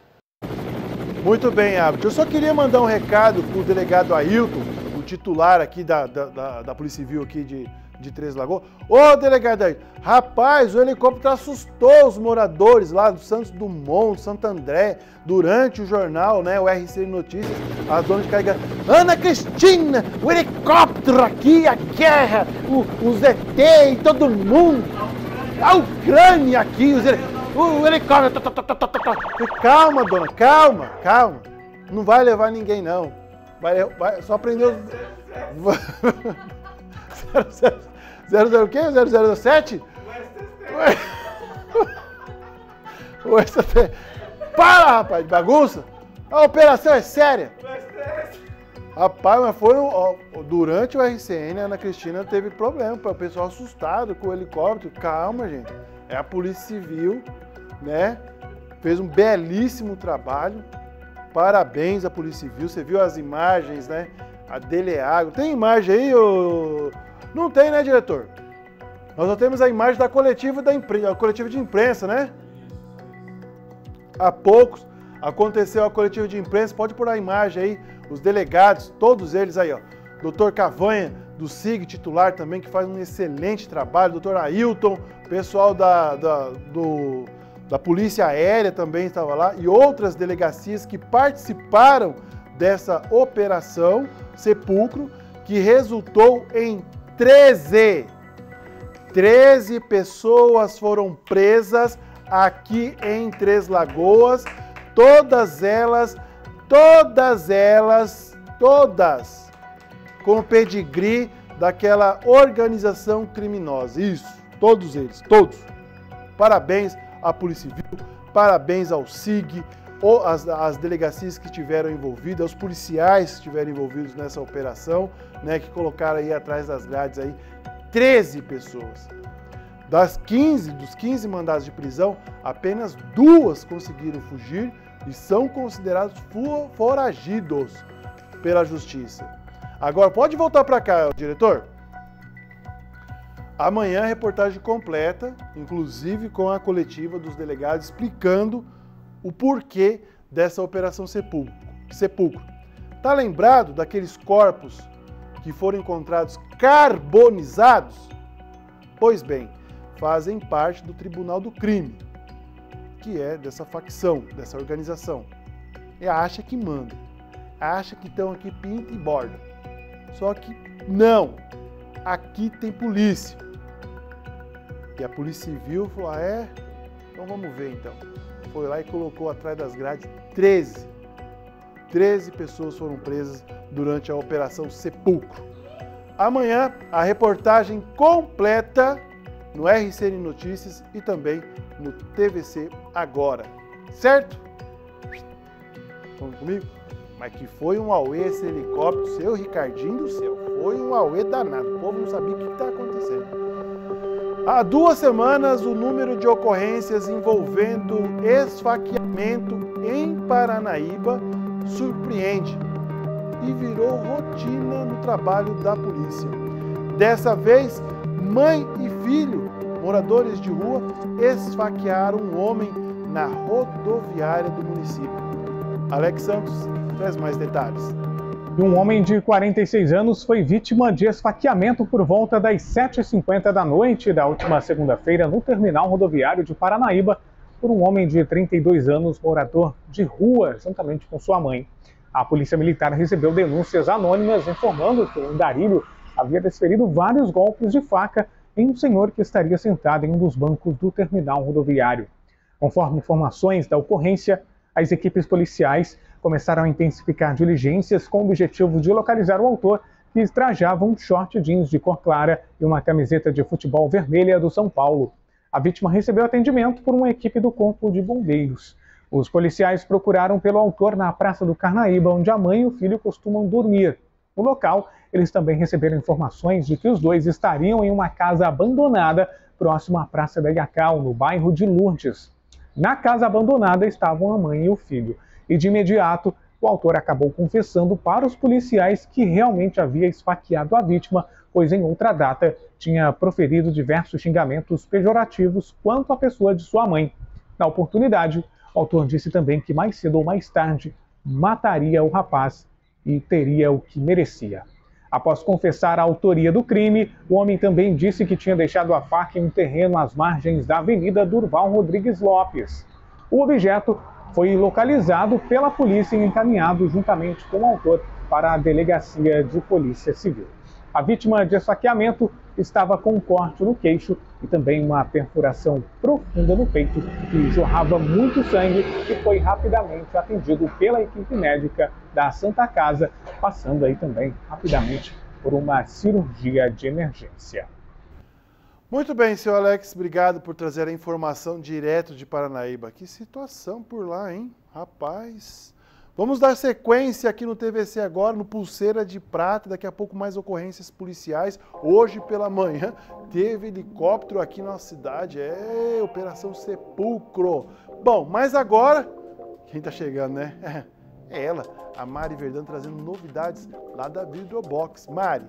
Muito bem, Abel. Eu só queria mandar um recado para o delegado Ailton, o titular aqui da Polícia Civil aqui de Translagoas. Ô, delegado Ailton, rapaz, o helicóptero assustou os moradores lá do Santos Dumont, Santo André, durante o jornal, né, o RC Notícias, a dona de carga, Ana Cristina, o helicóptero aqui, a guerra, os ET e todo mundo. a Ucrânia aqui, o helicóptero. Calma, dona, calma, calma. Não vai levar ninguém, não. Vai só prender os... 00 o quê? 007? O STF. Para, rapaz, de bagunça. A operação é séria. Rapaz, mas foi durante o RCN, a Ana Cristina teve problema, o pessoal assustado com o helicóptero. Calma, gente. É a Polícia Civil, né? Fez um belíssimo trabalho. Parabéns à Polícia Civil. Você viu as imagens, né? A Deleago. Tem imagem aí? Não tem, né, diretor? Nós só temos a imagem da coletiva, a coletiva de imprensa, né? Há poucos aconteceu a coletiva de imprensa. Pode pôr a imagem aí. Os delegados, todos eles aí, ó. Doutor Cavanha, do SIG, titular também, que faz um excelente trabalho. Doutor Ailton, pessoal da Polícia Aérea também estava lá. E outras delegacias que participaram dessa Operação Sepulcro, que resultou em 13 pessoas foram presas aqui em Três Lagoas. Todas com o pedigree daquela organização criminosa. Isso, todos eles, todos. Parabéns à Polícia Civil, parabéns ao SIG, as delegacias que estiveram envolvidas, os policiais que estiveram envolvidos nessa operação, né, que colocaram aí atrás das grades aí 13 pessoas. Dos 15 mandados de prisão, apenas 2 conseguiram fugir e são considerados foragidos pela justiça. Agora, pode voltar para cá, diretor? Amanhã, reportagem completa, inclusive com a coletiva dos delegados, explicando o porquê dessa Operação Sepulcro. Tá lembrado daqueles corpos que foram encontrados carbonizados? Pois bem, fazem parte do Tribunal do Crime, que é dessa facção, dessa organização. E acha que manda, acha que estão aqui pinta e borda. Só que não, aqui tem polícia. E a Polícia Civil falou, ah é? Então vamos ver então. Foi lá e colocou atrás das grades 13 pessoas foram presas durante a Operação Sepulcro. Amanhã a reportagem completa no RCN Notícias e também no TVC Agora, certo? Vamos comigo? Mas que foi um auê esse helicóptero, seu Ricardinho do céu. Foi um auê danado, o povo não sabia o que está acontecendo. Há 2 semanas, o número de ocorrências envolvendo esfaqueamento em Paranaíba surpreende e virou rotina no trabalho da polícia. Dessa vez, mãe e filho, moradores de rua, esfaquearam um homem na rodoviária do município. Alex Santos traz mais detalhes. Um homem de 46 anos foi vítima de esfaqueamento por volta das 7h50 da noite da última segunda-feira no terminal rodoviário de Paranaíba por um homem de 32 anos, morador de rua, juntamente com sua mãe. A polícia militar recebeu denúncias anônimas informando que um andarilho havia desferido vários golpes de faca em um senhor que estaria sentado em um dos bancos do terminal rodoviário. Conforme informações da ocorrência, as equipes policiais começaram a intensificar diligências com o objetivo de localizar o autor, que trajava um short jeans de cor clara e uma camiseta de futebol vermelha do São Paulo. A vítima recebeu atendimento por uma equipe do Corpo de Bombeiros. Os policiais procuraram pelo autor na Praça do Carnaíba, onde a mãe e o filho costumam dormir. No local, eles também receberam informações de que os dois estariam em uma casa abandonada próxima à Praça da Iacal, no bairro de Lourdes. Na casa abandonada estavam a mãe e o filho. E de imediato, o autor acabou confessando para os policiais que realmente havia esfaqueado a vítima, pois em outra data tinha proferido diversos xingamentos pejorativos quanto à pessoa de sua mãe. Na oportunidade, o autor disse também que mais cedo ou mais tarde mataria o rapaz e teria o que merecia. Após confessar a autoria do crime, o homem também disse que tinha deixado a faca em um terreno às margens da Avenida Durval Rodrigues Lopes. O objeto foi localizado pela polícia e encaminhado juntamente com o autor para a Delegacia de Polícia Civil. A vítima de esfaqueamento estava com um corte no queixo e também uma perfuração profunda no peito que jorrava muito sangue e foi rapidamente atendido pela equipe médica da Santa Casa, passando aí também rapidamente por uma cirurgia de emergência. Muito bem, seu Alex, obrigado por trazer a informação direto de Paranaíba. Que situação por lá, hein? Rapaz. Vamos dar sequência aqui no TVC agora, no Pulseira de Prata, daqui a pouco mais ocorrências policiais. Hoje pela manhã teve helicóptero aqui na nossa cidade, é Operação Sepulcro. Bom, mas agora, quem tá chegando, né? É ela, a Mari Verdão, trazendo novidades lá da Vidrobox. Mari.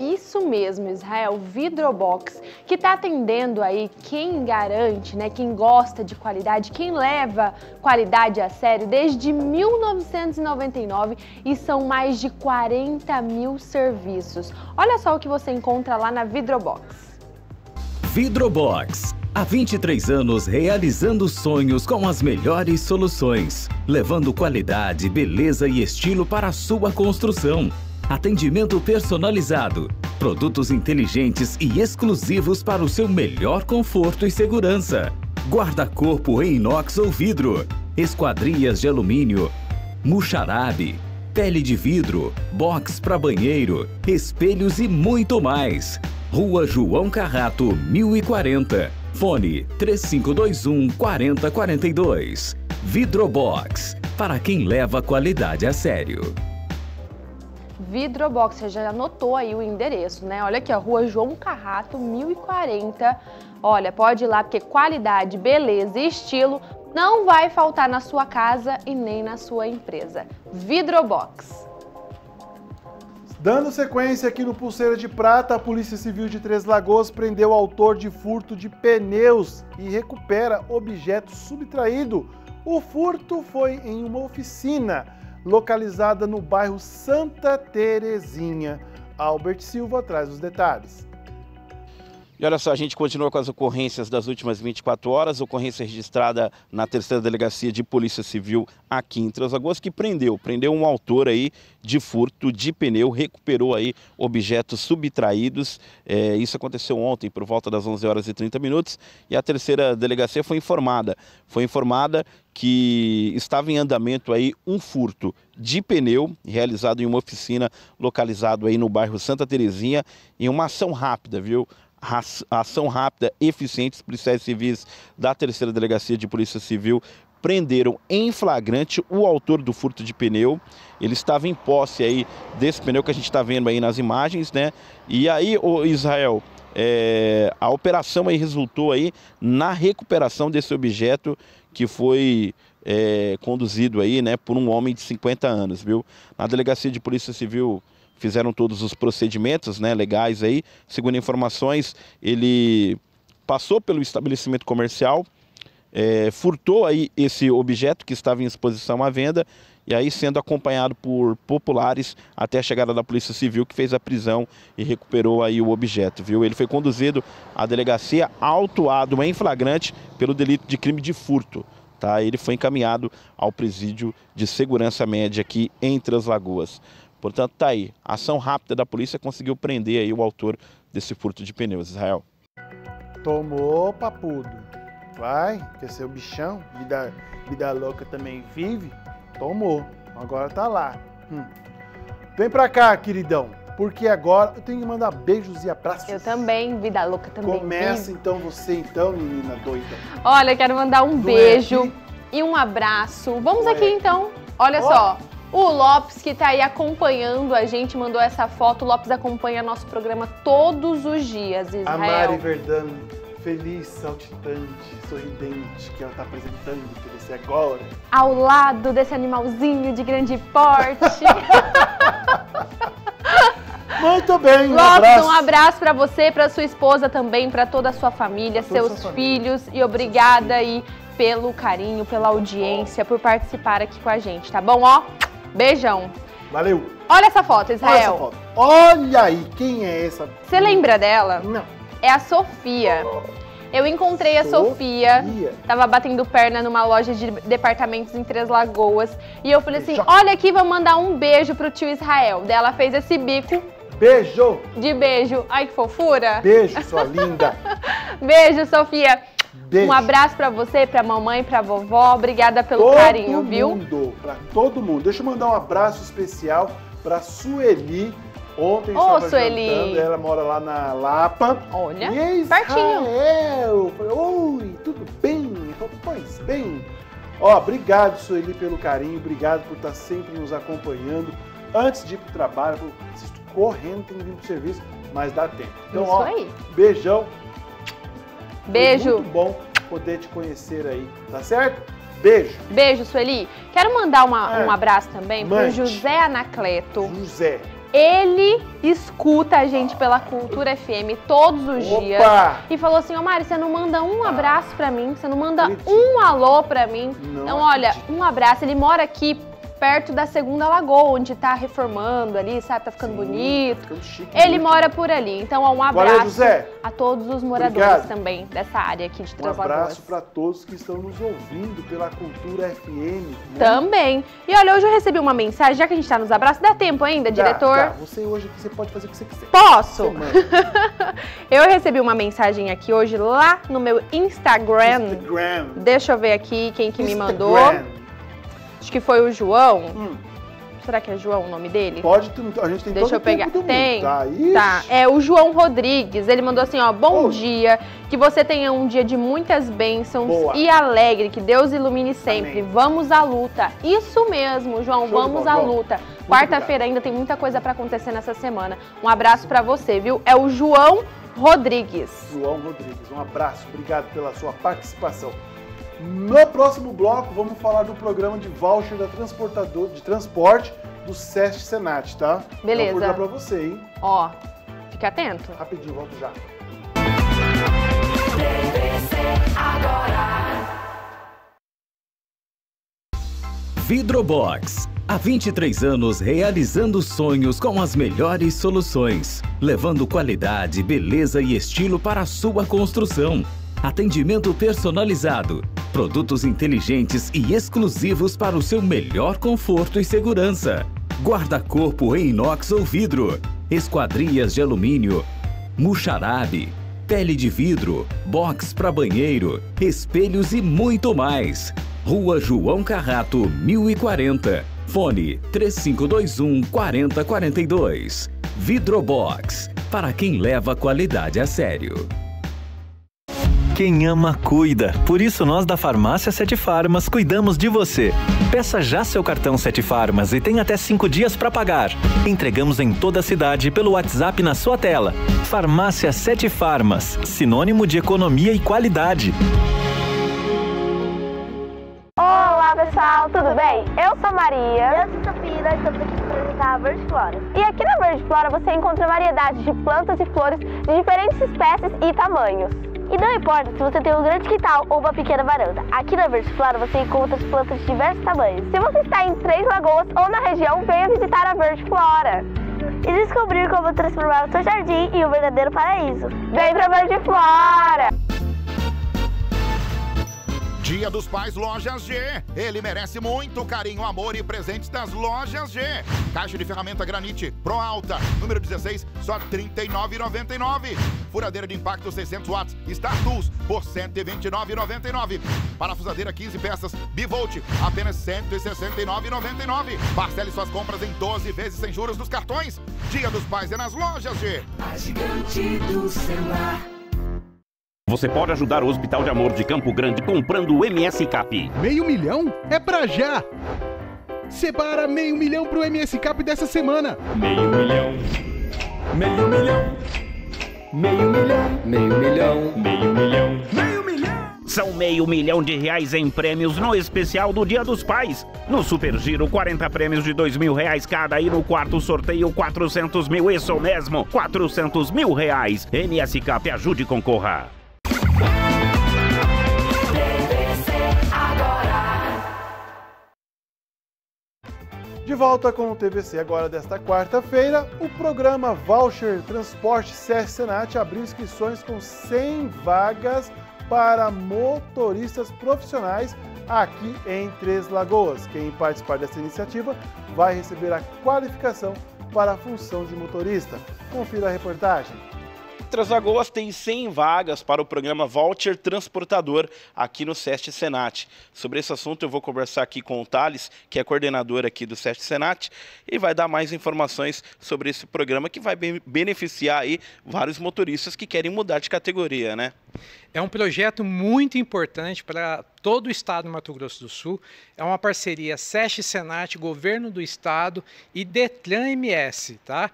Isso mesmo, Israel, Vidrobox, que está atendendo aí quem garante, né, quem gosta de qualidade, quem leva qualidade a sério desde 1999 e são mais de 40 mil serviços. Olha só o que você encontra lá na Vidrobox. Vidrobox, há 23 anos realizando sonhos com as melhores soluções, levando qualidade, beleza e estilo para a sua construção. Atendimento personalizado, produtos inteligentes e exclusivos para o seu melhor conforto e segurança. Guarda-corpo em inox ou vidro, esquadrias de alumínio, muxarabe, pele de vidro, box para banheiro, espelhos e muito mais. Rua João Carrato, 1040. Fone 3521 4042. Vidrobox, para quem leva qualidade a sério. Vidrobox, você já anotou aí o endereço, né? Olha aqui, a Rua João Carrato, 1040. Olha, pode ir lá, porque qualidade, beleza e estilo não vai faltar na sua casa e nem na sua empresa. Vidrobox. Dando sequência aqui no Pulseira de Prata, a Polícia Civil de Três Lagoas prendeu o autor de furto de pneus e recupera objeto subtraído. O furto foi em uma oficina localizada no bairro Santa Terezinha. Albert Silva traz os detalhes. E olha só, a gente continua com as ocorrências das últimas 24 horas. Ocorrência registrada na terceira delegacia de Polícia Civil aqui em Três Lagoas, que prendeu um autor aí de furto de pneu, recuperou aí objetos subtraídos. Isso aconteceu ontem por volta das 11h30 e a terceira delegacia foi informada que estava em andamento aí um furto de pneu realizado em uma oficina localizado aí no bairro Santa Terezinha, em uma ação rápida, viu? Ação rápida, eficiente, os policiais civis da terceira delegacia de Polícia Civil prenderam em flagrante o autor do furto de pneu. Ele estava em posse aí desse pneu que a gente está vendo aí nas imagens, né? E aí, o Israel, a operação aí resultou aí na recuperação desse objeto que foi conduzido aí, né, por um homem de 50 anos, viu? Na delegacia de Polícia Civil fizeram todos os procedimentos, né, legais aí. Segundo informações, ele passou pelo estabelecimento comercial, furtou aí esse objeto que estava em exposição à venda e aí sendo acompanhado por populares até a chegada da Polícia Civil, que fez a prisão e recuperou aí o objeto, viu? Ele foi conduzido à delegacia, autuado em flagrante pelo delito de crime de furto, tá? Ele foi encaminhado ao presídio de segurança média aqui em Três Lagoas. Portanto, tá aí, a ação rápida da polícia conseguiu prender aí o autor desse furto de pneus, Israel. Tomou, papudo. Vai, quer ser o bichão, vida louca também vive. Tomou, agora tá lá. Vem pra cá, queridão, porque agora eu tenho que mandar beijos e abraços. Eu também, vida louca também. Começa vive. Então você, menina doida. Olha, eu quero mandar um beijo e um abraço. Vamos aqui então, olha só. O Lopes, que está aí acompanhando a gente, mandou essa foto. O Lopes acompanha nosso programa todos os dias, Israel. A Mari Verdão, feliz, saltitante, sorridente, que ela está apresentando o TVC agora. Ao lado desse animalzinho de grande porte. Muito bem, um abraço. Um abraço para você, para sua esposa também, para toda a sua família, seus filhos. E obrigada aí pelo carinho, pela audiência, por participar aqui com a gente, tá bom? Ó. Beijão. Valeu. Olha essa foto, Israel. Olha essa foto. Olha aí, quem é essa? Você lembra dela? Não. É a Sofia. Eu encontrei a Sofia. Tava batendo perna numa loja de departamentos em Três Lagoas. E eu falei assim, olha aqui, vou mandar um beijo pro tio Israel. Daí ela fez esse bico. Beijo! De beijo. Ai, que fofura. Beijo, sua linda. Beijo, Sofia. Beijo. Um abraço pra você, pra mamãe, pra vovó. Obrigada pelo carinho, viu? Pra todo mundo. Deixa eu mandar um abraço especial pra Sueli. Ontem estava jantando, ela mora lá na Lapa. Olha, e pertinho. Eu falei, oi, tudo bem? Falei, pois bem. Ó, obrigado, Sueli, pelo carinho. Obrigado por estar sempre nos acompanhando. Antes de ir pro trabalho, eu assisto correndo, tenho que vir pro serviço, mas dá tempo. Então, ó, beijão. Beijo. Foi muito bom poder te conhecer aí, tá certo? Beijo. Beijo, Sueli. Quero mandar um abraço também pro José Anacleto. José. Ele escuta a gente pela Cultura FM todos os dias e falou assim, ô Mari, você não manda um abraço pra mim, você não manda um alô pra mim. Então, olha, um abraço. Ele mora aqui perto da Segunda Lagoa, onde tá reformando ali, sabe, tá ficando bonito. Ficando chique, ele mora por ali. Então, ó, um abraço a todos os moradores também dessa área aqui de Três Lagoas. Um abraço pra todos que estão nos ouvindo pela Cultura FM. Também. E olha, hoje eu recebi uma mensagem, já que a gente tá nos abraços, dá tempo ainda, diretor? Tá. Você hoje aqui, você pode fazer o que você quiser. Posso? Eu recebi uma mensagem aqui hoje lá no meu Instagram. Deixa eu ver aqui quem que me mandou. Acho que foi o João. Será que é João o nome dele? Pode, a gente tem todo o tempo do mundo. Tem. Tá. É o João Rodrigues. Ele mandou assim, ó, bom dia, que você tenha um dia de muitas bênçãos e alegre, que Deus ilumine sempre. Amém. Vamos à luta. Isso mesmo, João, vamos à luta. Quarta-feira ainda tem muita coisa pra acontecer nessa semana. Um abraço pra você, viu? É o João Rodrigues. João Rodrigues, um abraço. Obrigado pela sua participação. No próximo bloco, vamos falar do programa de voucher da transportadora de transporte do SEST-SENAT, tá? Beleza. Vou acordar pra você, hein? Ó, fica atento. Rapidinho, volto já. Vidrobox. Há 23 anos realizando sonhos com as melhores soluções, levando qualidade, beleza e estilo para a sua construção. Atendimento personalizado, produtos inteligentes e exclusivos para o seu melhor conforto e segurança. Guarda-corpo em inox ou vidro, esquadrias de alumínio, muxarabe, pele de vidro, box para banheiro, espelhos e muito mais. Rua João Carrato, 1040. Fone 3521-4042. Vidrobox, para quem leva qualidade a sério. Quem ama, cuida. Por isso, nós da Farmácia Sete Farmas cuidamos de você. Peça já seu cartão Sete Farmas e tem até 5 dias para pagar. Entregamos em toda a cidade pelo WhatsApp na sua tela. Farmácia Sete Farmas, sinônimo de economia e qualidade. Olá, pessoal, tudo bem? Eu sou Maria. Eu sou Sofia e estamos aqui para apresentar a Verde Flora. E aqui na Verde Flora você encontra variedades de plantas e flores de diferentes espécies e tamanhos. E não importa se você tem um grande quintal ou uma pequena varanda, aqui na Verde Flora você encontra as plantas de diversos tamanhos. Se você está em Três Lagoas ou na região, venha visitar a Verde Flora e descobrir como transformar o seu jardim em um verdadeiro paraíso. Vem pra Verde Flora! Dia dos Pais Lojas G. Ele merece muito carinho, amor e presentes das Lojas G. Caixa de ferramenta Granite Pro Alta, número 16, só R$ 39,99. Furadeira de impacto 600 watts Star Tools por R$ 129,99. Parafusadeira 15 peças Bivolt, apenas R$ 169,99. Parcele suas compras em 12 vezes sem juros dos cartões. Dia dos Pais é nas Lojas G. A gigante do celular. Você pode ajudar o Hospital de Amor de Campo Grande comprando o MS Cap. Meio milhão? É pra já! Separa meio milhão pro MS Cap dessa semana. Meio milhão, meio milhão, meio milhão, meio milhão, meio milhão, meio milhão. São R$ 500 mil em prêmios no especial do Dia dos Pais. No Super Giro, 40 prêmios de R$ 2.000 cada e no quarto sorteio, 400 mil, isso mesmo, 400 mil reais. MS Cap, ajude e concorra. De volta com o TVC agora desta quarta-feira, o programa Voucher Transporte SEST-SENAT abriu inscrições com 100 vagas para motoristas profissionais aqui em Três Lagoas. Quem participar dessa iniciativa vai receber a qualificação para a função de motorista. Confira a reportagem. As Alagoas tem 100 vagas para o programa Voucher Transportador aqui no SEST-SENAT. Sobre esse assunto eu vou conversar aqui com o Thales, que é coordenador aqui do SEST-SENAT, e vai dar mais informações sobre esse programa que vai beneficiar aí vários motoristas que querem mudar de categoria, né? É um projeto muito importante para todo o estado do Mato Grosso do Sul. É uma parceria SEST-SENAT, Governo do Estado e Detran MS, tá?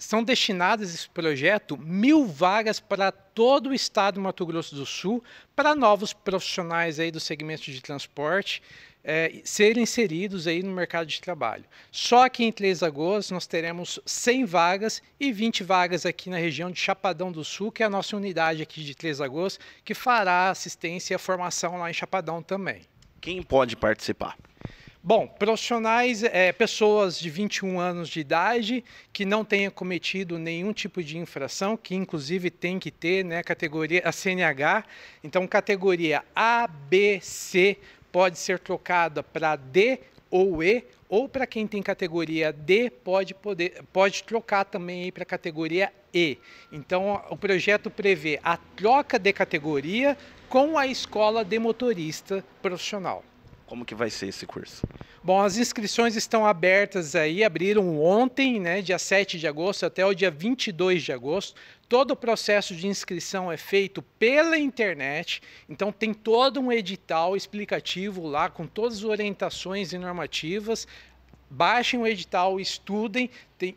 São destinadas, esse projeto, 1.000 vagas para todo o estado do Mato Grosso do Sul, para novos profissionais aí do segmento de transporte serem inseridos aí no mercado de trabalho. Só aqui em Três Lagoas nós teremos 100 vagas e 20 vagas aqui na região de Chapadão do Sul, que é a nossa unidade aqui de Três Lagoas, que fará assistência e formação lá em Chapadão também. Quem pode participar? Bom, profissionais, pessoas de 21 anos de idade que não tenham cometido nenhum tipo de infração, que inclusive tem que ter, né, categoria, a CNH, então categoria A, B, C pode ser trocada para D ou E, ou para quem tem categoria D pode trocar também para a categoria E. Então o projeto prevê a troca de categoria com a escola de motorista profissional. Como que vai ser esse curso? Bom, as inscrições estão abertas aí, abriram ontem, né, dia 7 de agosto até o dia 22 de agosto. Todo o processo de inscrição é feito pela internet, então tem todo um edital explicativo lá com todas as orientações e normativas. Baixem o edital, estudem,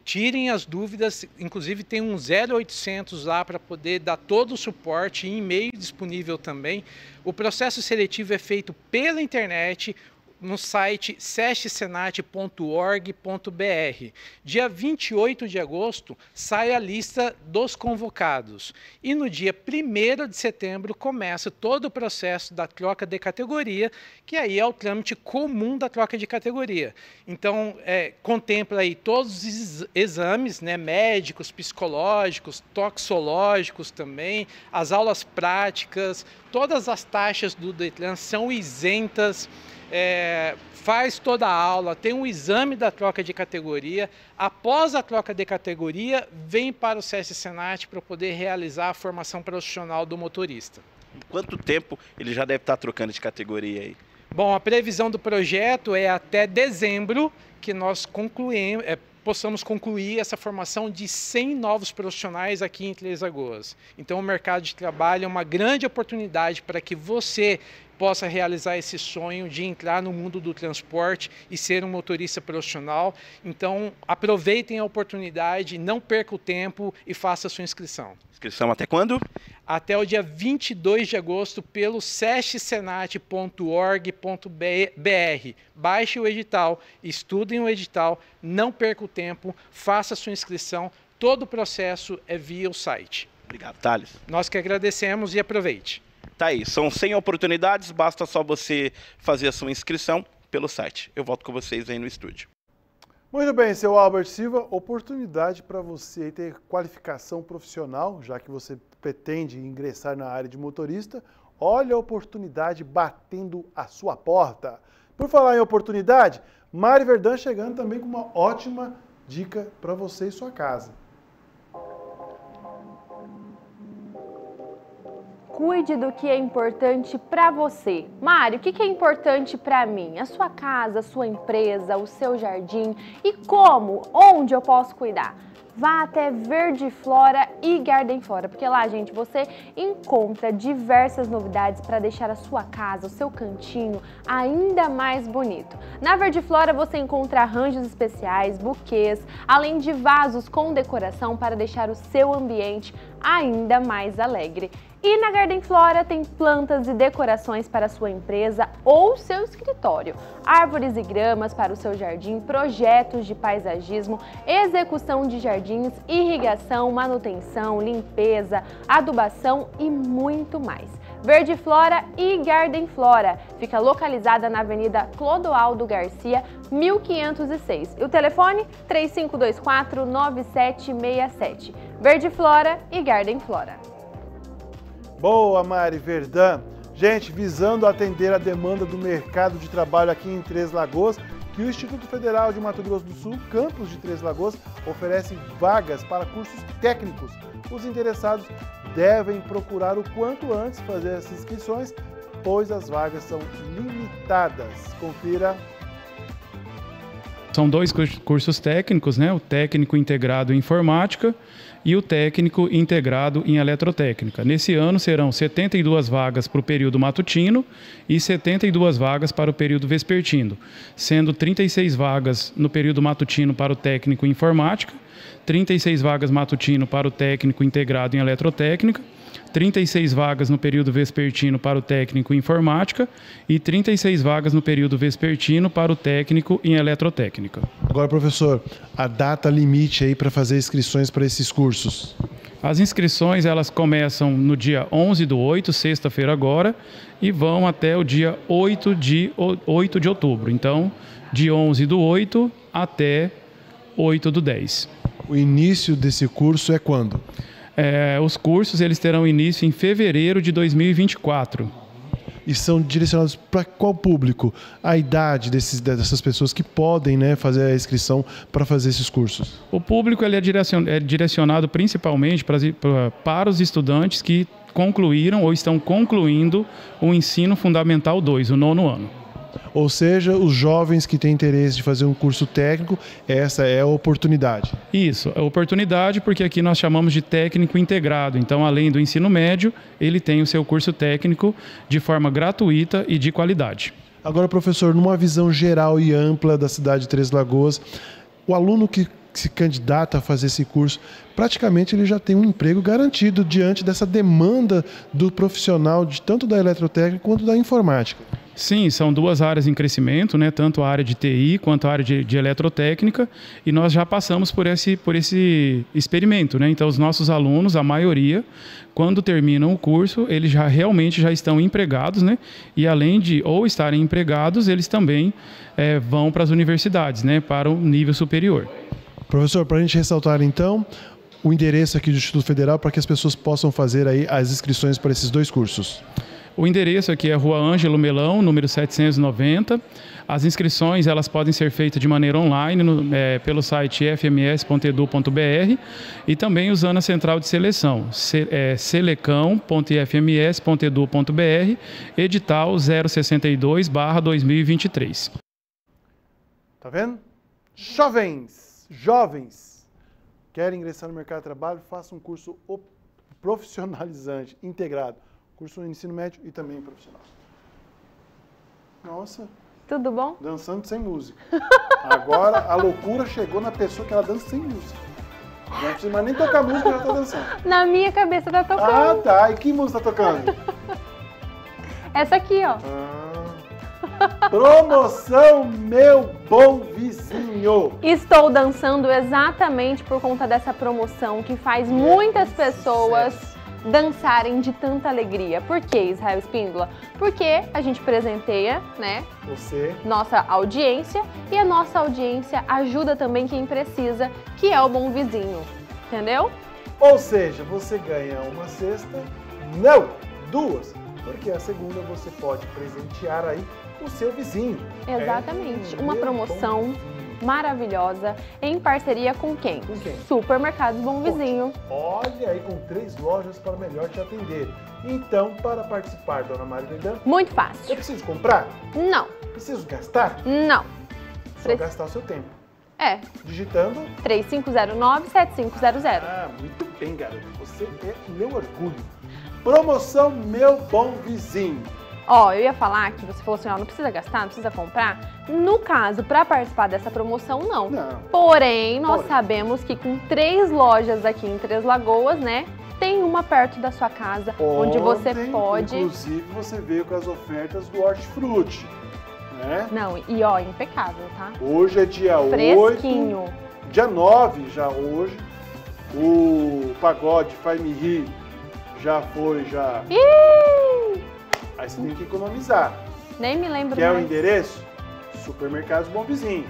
tirem as dúvidas, inclusive tem um 0800 lá para poder dar todo o suporte, e-mail disponível também. O processo seletivo é feito pela internet, no site sestsenat.org.br. Dia 28 de agosto sai a lista dos convocados e no dia 1º de setembro começa todo o processo da troca de categoria, que aí é o trâmite comum da troca de categoria. Então, contempla aí todos os exames, né, médicos, psicológicos, toxicológicos também, as aulas práticas, todas as taxas do Detran são isentas. Faz toda a aula, tem um exame da troca de categoria, após a troca de categoria, vem para o SEST-SENAT para poder realizar a formação profissional do motorista. Em quanto tempo ele já deve estar trocando de categoria aí? Bom, a previsão do projeto é até dezembro que nós possamos concluir essa formação de 100 novos profissionais aqui em Três Lagoas. Então, o mercado de trabalho é uma grande oportunidade para que você possa realizar esse sonho de entrar no mundo do transporte e ser um motorista profissional. Então, aproveitem a oportunidade, não perca o tempo e faça a sua inscrição. Inscrição até quando? Até o dia 22 de agosto pelo sestsenat.org.br. Baixe o edital, estudem o edital, não perca o tempo, faça a sua inscrição. Todo o processo é via o site. Obrigado, Thales. Nós que agradecemos e aproveite. Tá aí, são 100 oportunidades, basta só você fazer a sua inscrição pelo site. Eu volto com vocês aí no estúdio. Muito bem, seu Albert Silva, oportunidade para você ter qualificação profissional, já que você pretende ingressar na área de motorista. Olha a oportunidade batendo a sua porta. Por falar em oportunidade, Mari Verdão chegando também com uma ótima dica para você e sua casa. Cuide do que é importante para você. Mário, o que é importante para mim? A sua casa, a sua empresa, o seu jardim e como, onde eu posso cuidar? Vá até Verde Flora e Garden Flora, porque lá, gente, você encontra diversas novidades para deixar a sua casa, o seu cantinho ainda mais bonito. Na Verde Flora você encontra arranjos especiais, buquês, além de vasos com decoração para deixar o seu ambiente ainda mais alegre. E na Garden Flora tem plantas e decorações para sua empresa ou seu escritório, árvores e gramas para o seu jardim, projetos de paisagismo, execução de jardins, irrigação, manutenção, limpeza, adubação e muito mais. Verde Flora e Garden Flora fica localizada na Avenida Clodoaldo Garcia, 1506. E o telefone 3524-9767. Verde Flora e Garden Flora. Boa, Mari Verdão. Gente, visando atender a demanda do mercado de trabalho aqui em Três Lagoas, que o Instituto Federal de Mato Grosso do Sul, campus de Três Lagoas, oferece vagas para cursos técnicos. Os interessados devem procurar o quanto antes fazer as inscrições, pois as vagas são limitadas. Confira. São dois cursos técnicos, né? O técnico integrado em informática e o técnico integrado em eletrotécnica. Nesse ano serão 72 vagas para o período matutino e 72 vagas para o período vespertino, sendo 36 vagas no período matutino para o técnico em informática, 36 vagas matutino para o técnico integrado em eletrotécnica, 36 vagas no período vespertino para o técnico em informática e 36 vagas no período vespertino para o técnico em eletrotécnica. Agora, professor, a data limite aí para fazer inscrições para esses cursos? As inscrições elas começam no dia 11/8, sexta-feira agora, e vão até o dia 8 de outubro. Então, de 11/8 até 8/10. O início desse curso é quando? Os cursos eles terão início em fevereiro de 2024. E são direcionados para qual público? A idade dessas pessoas que podem, né, fazer a inscrição para fazer esses cursos? O público ele é direcionado principalmente para os estudantes que concluíram ou estão concluindo o ensino fundamental 2, o 9º ano. Ou seja, os jovens que têm interesse de fazer um curso técnico, essa é a oportunidade. Isso, é oportunidade porque aqui nós chamamos de técnico integrado. Então, além do ensino médio, ele tem o seu curso técnico de forma gratuita e de qualidade. Agora, professor, numa visão geral e ampla da cidade de Três Lagoas, o aluno que se candidata a fazer esse curso, praticamente ele já tem um emprego garantido diante dessa demanda do profissional, de tanto da eletrotécnica quanto da informática. Sim, são duas áreas em crescimento, né? Tanto a área de TI quanto a área de eletrotécnica, e nós já passamos por esse experimento, né? Então, os nossos alunos, a maioria, quando terminam o curso, eles realmente já estão empregados, né? E além de ou estarem empregados, eles também vão para as universidades, né? Para o nível superior. Professor, para a gente ressaltar então o endereço aqui do Instituto Federal para que as pessoas possam fazer aí as inscrições para esses dois cursos. O endereço aqui é Rua Ângelo Melão, número 790. As inscrições elas podem ser feitas de maneira online pelo site fms.edu.br e também usando a central de seleção, selecão.fms.edu.br, edital 062/2023. Tá vendo? Jovens querem ingressar no mercado de trabalho, façam um curso profissionalizante, integrado. Curso no ensino médio e também profissional. Nossa. Tudo bom? Dançando sem música. Agora a loucura chegou na pessoa que ela dança sem música. Não precisa mais nem tocar música, ela tá dançando. Na minha cabeça tá tocando. Ah, tá. E que música tá tocando? Essa aqui, ó. Promoção Meu Bom Vizinho. Estou dançando exatamente por conta dessa promoção que faz muitas pessoas dançarem de tanta alegria. Por que, Israel Espíndola? Porque a gente presenteia, né? Você. Nossa audiência. E a nossa audiência ajuda também quem precisa, que é o Bom Vizinho. Entendeu? Ou seja, você ganha uma cesta, não, duas. Porque a segunda você pode presentear aí o seu vizinho. Exatamente. Uma promoção maravilhosa em parceria com quem? Com quem? Supermercado Bom Vizinho. Olha aí, com 3 lojas para melhor te atender. Então, para participar, dona Mari Verdão... Muito fácil. Eu preciso comprar? Não. Preciso gastar? Não. Só gastar o seu tempo. É. Digitando... 3509-7500. Ah, muito bem, garoto. Você é meu orgulho. Promoção Meu Bom Vizinho. Ó, eu ia falar que você falou assim, ó, não precisa gastar, não precisa comprar. No caso, para participar dessa promoção, não. Porém, nós sabemos que com 3 lojas aqui em Três Lagoas, né, tem uma perto da sua casa, onde você pode... Inclusive, você veio com as ofertas do hortifruti, né? Não, e ó, impecável, tá? Hoje é dia 8. Fresquinho. Dia 9 já hoje. O pagode Faz Me Rir já foi, já... Ih! Aí você tem que economizar. Nem me lembro mais. O endereço? Supermercado Bom Vizinho.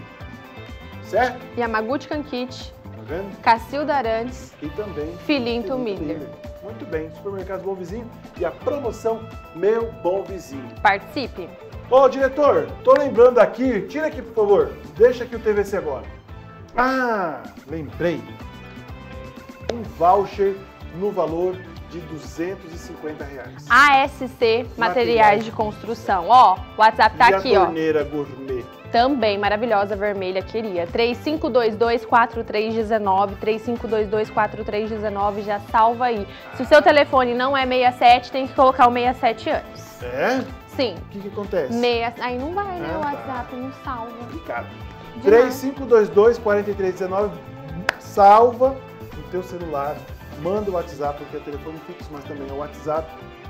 Certo? Yamaguchi Kankichi. Tá vendo? Cacildo Arantes. E também... Filinto Miller. Muito bem. Supermercado Bom Vizinho e a promoção Meu Bom Vizinho. Participe. Ô, diretor, tô lembrando aqui, tira aqui, por favor. Deixa aqui o TVC agora. Ah, lembrei. Um voucher no valor de R$250. ASC Materiais de Construção. Ó, o WhatsApp tá aqui, ó. Torneira gourmet. Também maravilhosa, vermelha, queria. 3522-4319, 3522-4319, já salva aí. Se o seu telefone não é 67, tem que colocar o 67 antes. É? Sim. O que acontece? Aí não vai, né? O WhatsApp não salva. Complicado. 3522-4319, salva o teu celular. Manda o WhatsApp, porque é telefone fixo, mas também é o WhatsApp.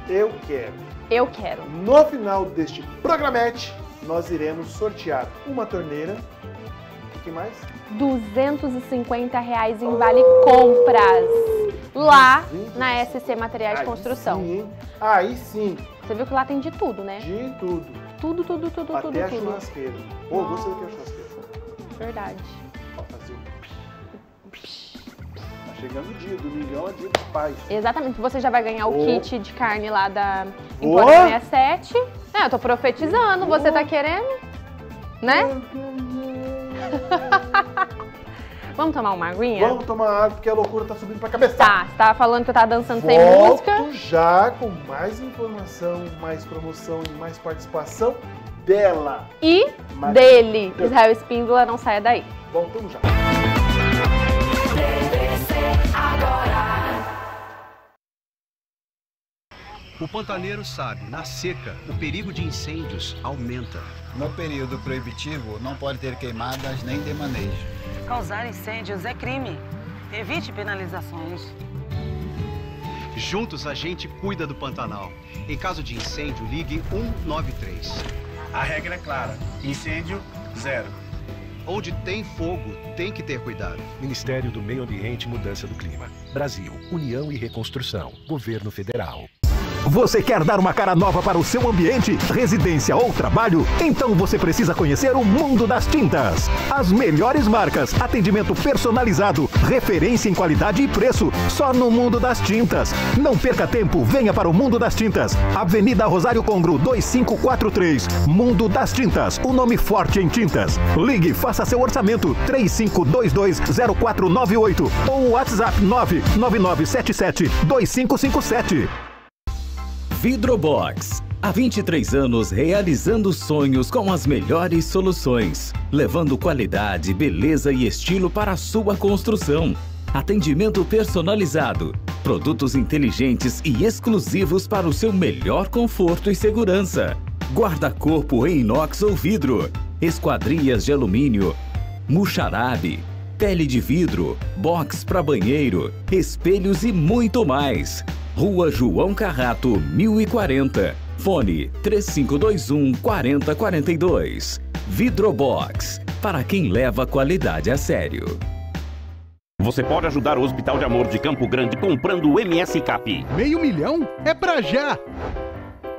Eu quero. Eu quero. No final deste programete, nós iremos sortear uma torneira. O que mais? R$250 em Vale Compras. Lá na SC Materiais de Construção. Sim, aí sim. Você viu que lá tem de tudo, né? De tudo. Tudo, tudo, tudo, tudo. Até a churrasqueira. Pô, você vai ter a churrasqueira. Verdade. Ó, fazer um... Chegando o dia do milhão, é dia dos pais. Exatamente. Você já vai ganhar o kit de carne lá da Import 67. Não, eu tô profetizando. Você tá querendo? Né? Vamos tomar uma aguinha? Vamos tomar água, porque a loucura tá subindo pra cabeça. Tá, você tava falando que eu tava dançando sem música. Volto já com mais informação, mais promoção e mais participação dela. E Mari dele. Israel Espíndola, não saia daí. Voltamos já. O pantaneiro sabe, na seca, o perigo de incêndios aumenta. No período proibitivo, não pode ter queimadas nem demanejo. Causar incêndios é crime. Evite penalizações. Juntos, a gente cuida do Pantanal. Em caso de incêndio, ligue 193. A regra é clara. Incêndio, zero. Onde tem fogo, tem que ter cuidado. Ministério do Meio Ambiente e Mudança do Clima. Brasil, União e Reconstrução. Governo Federal. Você quer dar uma cara nova para o seu ambiente, residência ou trabalho? Então você precisa conhecer o Mundo das Tintas. As melhores marcas, atendimento personalizado, referência em qualidade e preço, só no Mundo das Tintas. Não perca tempo, venha para o Mundo das Tintas. Avenida Rosário Congro, 2543. Mundo das Tintas, o nome forte em tintas. Ligue, faça seu orçamento, 3522-0498 ou WhatsApp 99977-2557. Vidrobox. Há 23 anos realizando sonhos com as melhores soluções, levando qualidade, beleza e estilo para a sua construção. Atendimento personalizado, produtos inteligentes e exclusivos para o seu melhor conforto e segurança. Guarda-corpo em inox ou vidro, esquadrias de alumínio, muxarabe, pele de vidro, box para banheiro, espelhos e muito mais. Rua João Carrato, 1040. Fone 3521-4042. Vidrobox, para quem leva qualidade a sério. Você pode ajudar o Hospital de Amor de Campo Grande comprando o MS Cap. Meio milhão? É pra já!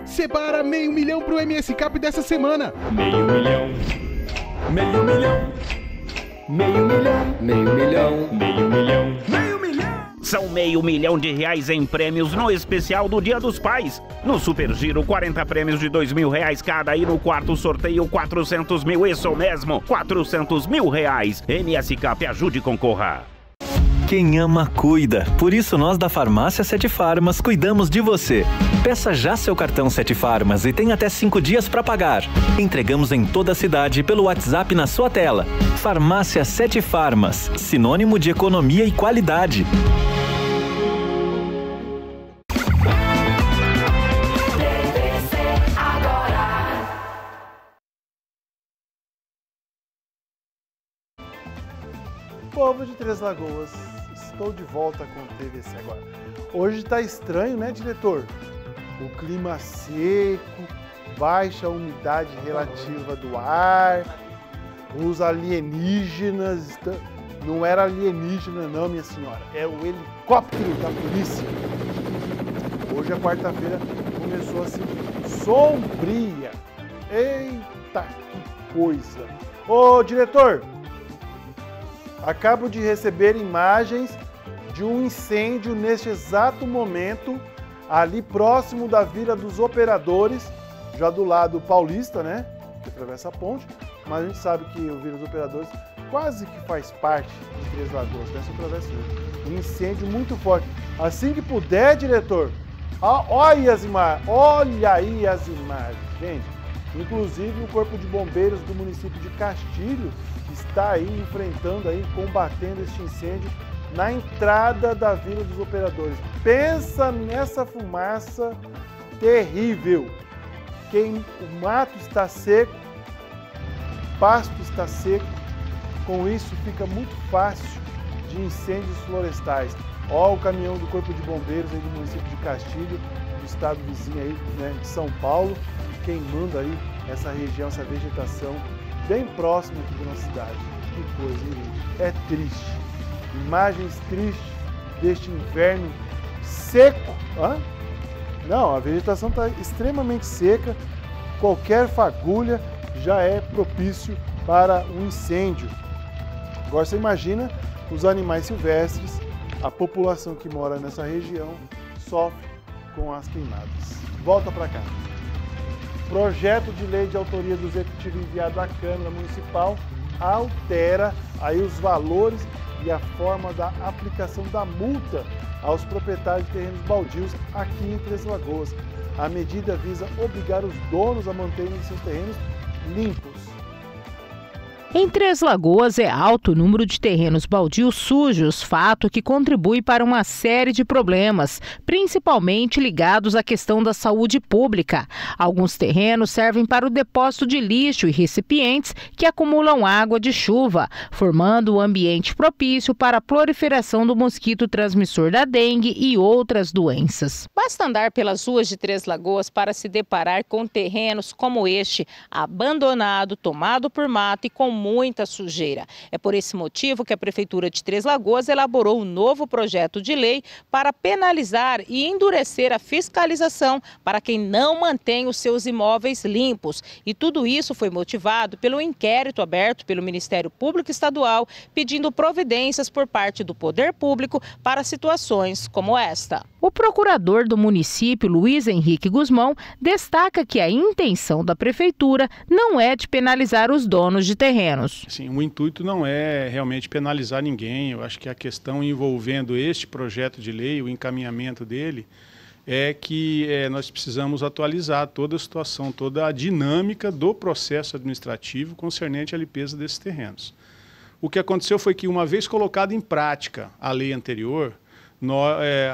Separa meio milhão pro MS Cap dessa semana. Meio milhão. Meio milhão. Meio milhão. Meio milhão. Meio milhão. Meio milhão. São R$500 mil em prêmios no especial do Dia dos Pais. No Super Giro, 40 prêmios de R$2.000 cada e no quarto sorteio, 400 mil, isso mesmo, R$400 mil. MS Cap, ajude e concorra. Quem ama, cuida. Por isso, nós da Farmácia Sete Farmas cuidamos de você. Peça já seu cartão Sete Farmas e tem até 5 dias para pagar. Entregamos em toda a cidade pelo WhatsApp na sua tela. Farmácia Sete Farmas, sinônimo de economia e qualidade. Povo de Três Lagoas, estou de volta com o TVC agora. Hoje tá estranho, né, diretor? O clima seco, baixa umidade relativa do ar, os alienígenas... Não era alienígena não, minha senhora, é o helicóptero da polícia. Hoje a quarta-feira começou assim, sombria. Eita, que coisa! Ô, diretor! Acabo de receber imagens de um incêndio neste exato momento, ali próximo da Vila dos Operadores, Já do lado paulista, né, que atravessa a ponte, mas a gente sabe que o vírus operadores quase que faz parte de Três Lagoas, né, só atravessa um incêndio muito forte. Assim que puder, diretor, olha aí as imagens, gente. Inclusive o Corpo de Bombeiros do município de Castilho está aí enfrentando, aí, combatendo este incêndio na entrada da Vila dos Operadores. Pensa nessa fumaça terrível. O mato está seco, o pasto está seco, com isso fica muito fácil de incêndios florestais. Ó, o caminhão do Corpo de Bombeiros aí do município de Castilho, do estado vizinho aí, né, de São Paulo, queimando aí essa região, essa vegetação bem próxima aqui da nossa cidade. Que coisa, hein, gente? É triste. Imagens tristes deste inverno seco. Hã? Não, a vegetação está extremamente seca, qualquer fagulha já é propício para um incêndio. Agora você imagina os animais silvestres, a população que mora nessa região sofre com as queimadas. Volta para cá. Projeto de lei de autoria do executivo enviado à Câmara Municipal altera aí os valores e a forma da aplicação da multa aos proprietários de terrenos baldios aqui em Três Lagoas. A medida visa obrigar os donos a manterem seus terrenos limpos. Em Três Lagoas é alto o número de terrenos baldios sujos, fato que contribui para uma série de problemas, principalmente ligados à questão da saúde pública. Alguns terrenos servem para o depósito de lixo e recipientes que acumulam água de chuva, formando um ambiente propício para a proliferação do mosquito transmissor da dengue e outras doenças. Basta andar pelas ruas de Três Lagoas para se deparar com terrenos como este, abandonado, tomado por mato e com muita sujeira. É por esse motivo que a Prefeitura de Três Lagoas elaborou um novo projeto de lei para penalizar e endurecer a fiscalização para quem não mantém os seus imóveis limpos. E tudo isso foi motivado pelo inquérito aberto pelo Ministério Público Estadual, pedindo providências por parte do poder público para situações como esta. O procurador do município, Luiz Henrique Guzmão, destaca que a intenção da Prefeitura não é de penalizar os donos de terrenos. Sim, o intuito não é realmente penalizar ninguém. Eu acho que a questão envolvendo este projeto de lei, o encaminhamento dele, é que nós precisamos atualizar toda a situação, toda a dinâmica do processo administrativo concernente à limpeza desses terrenos. O que aconteceu foi que, uma vez colocada em prática a lei anterior,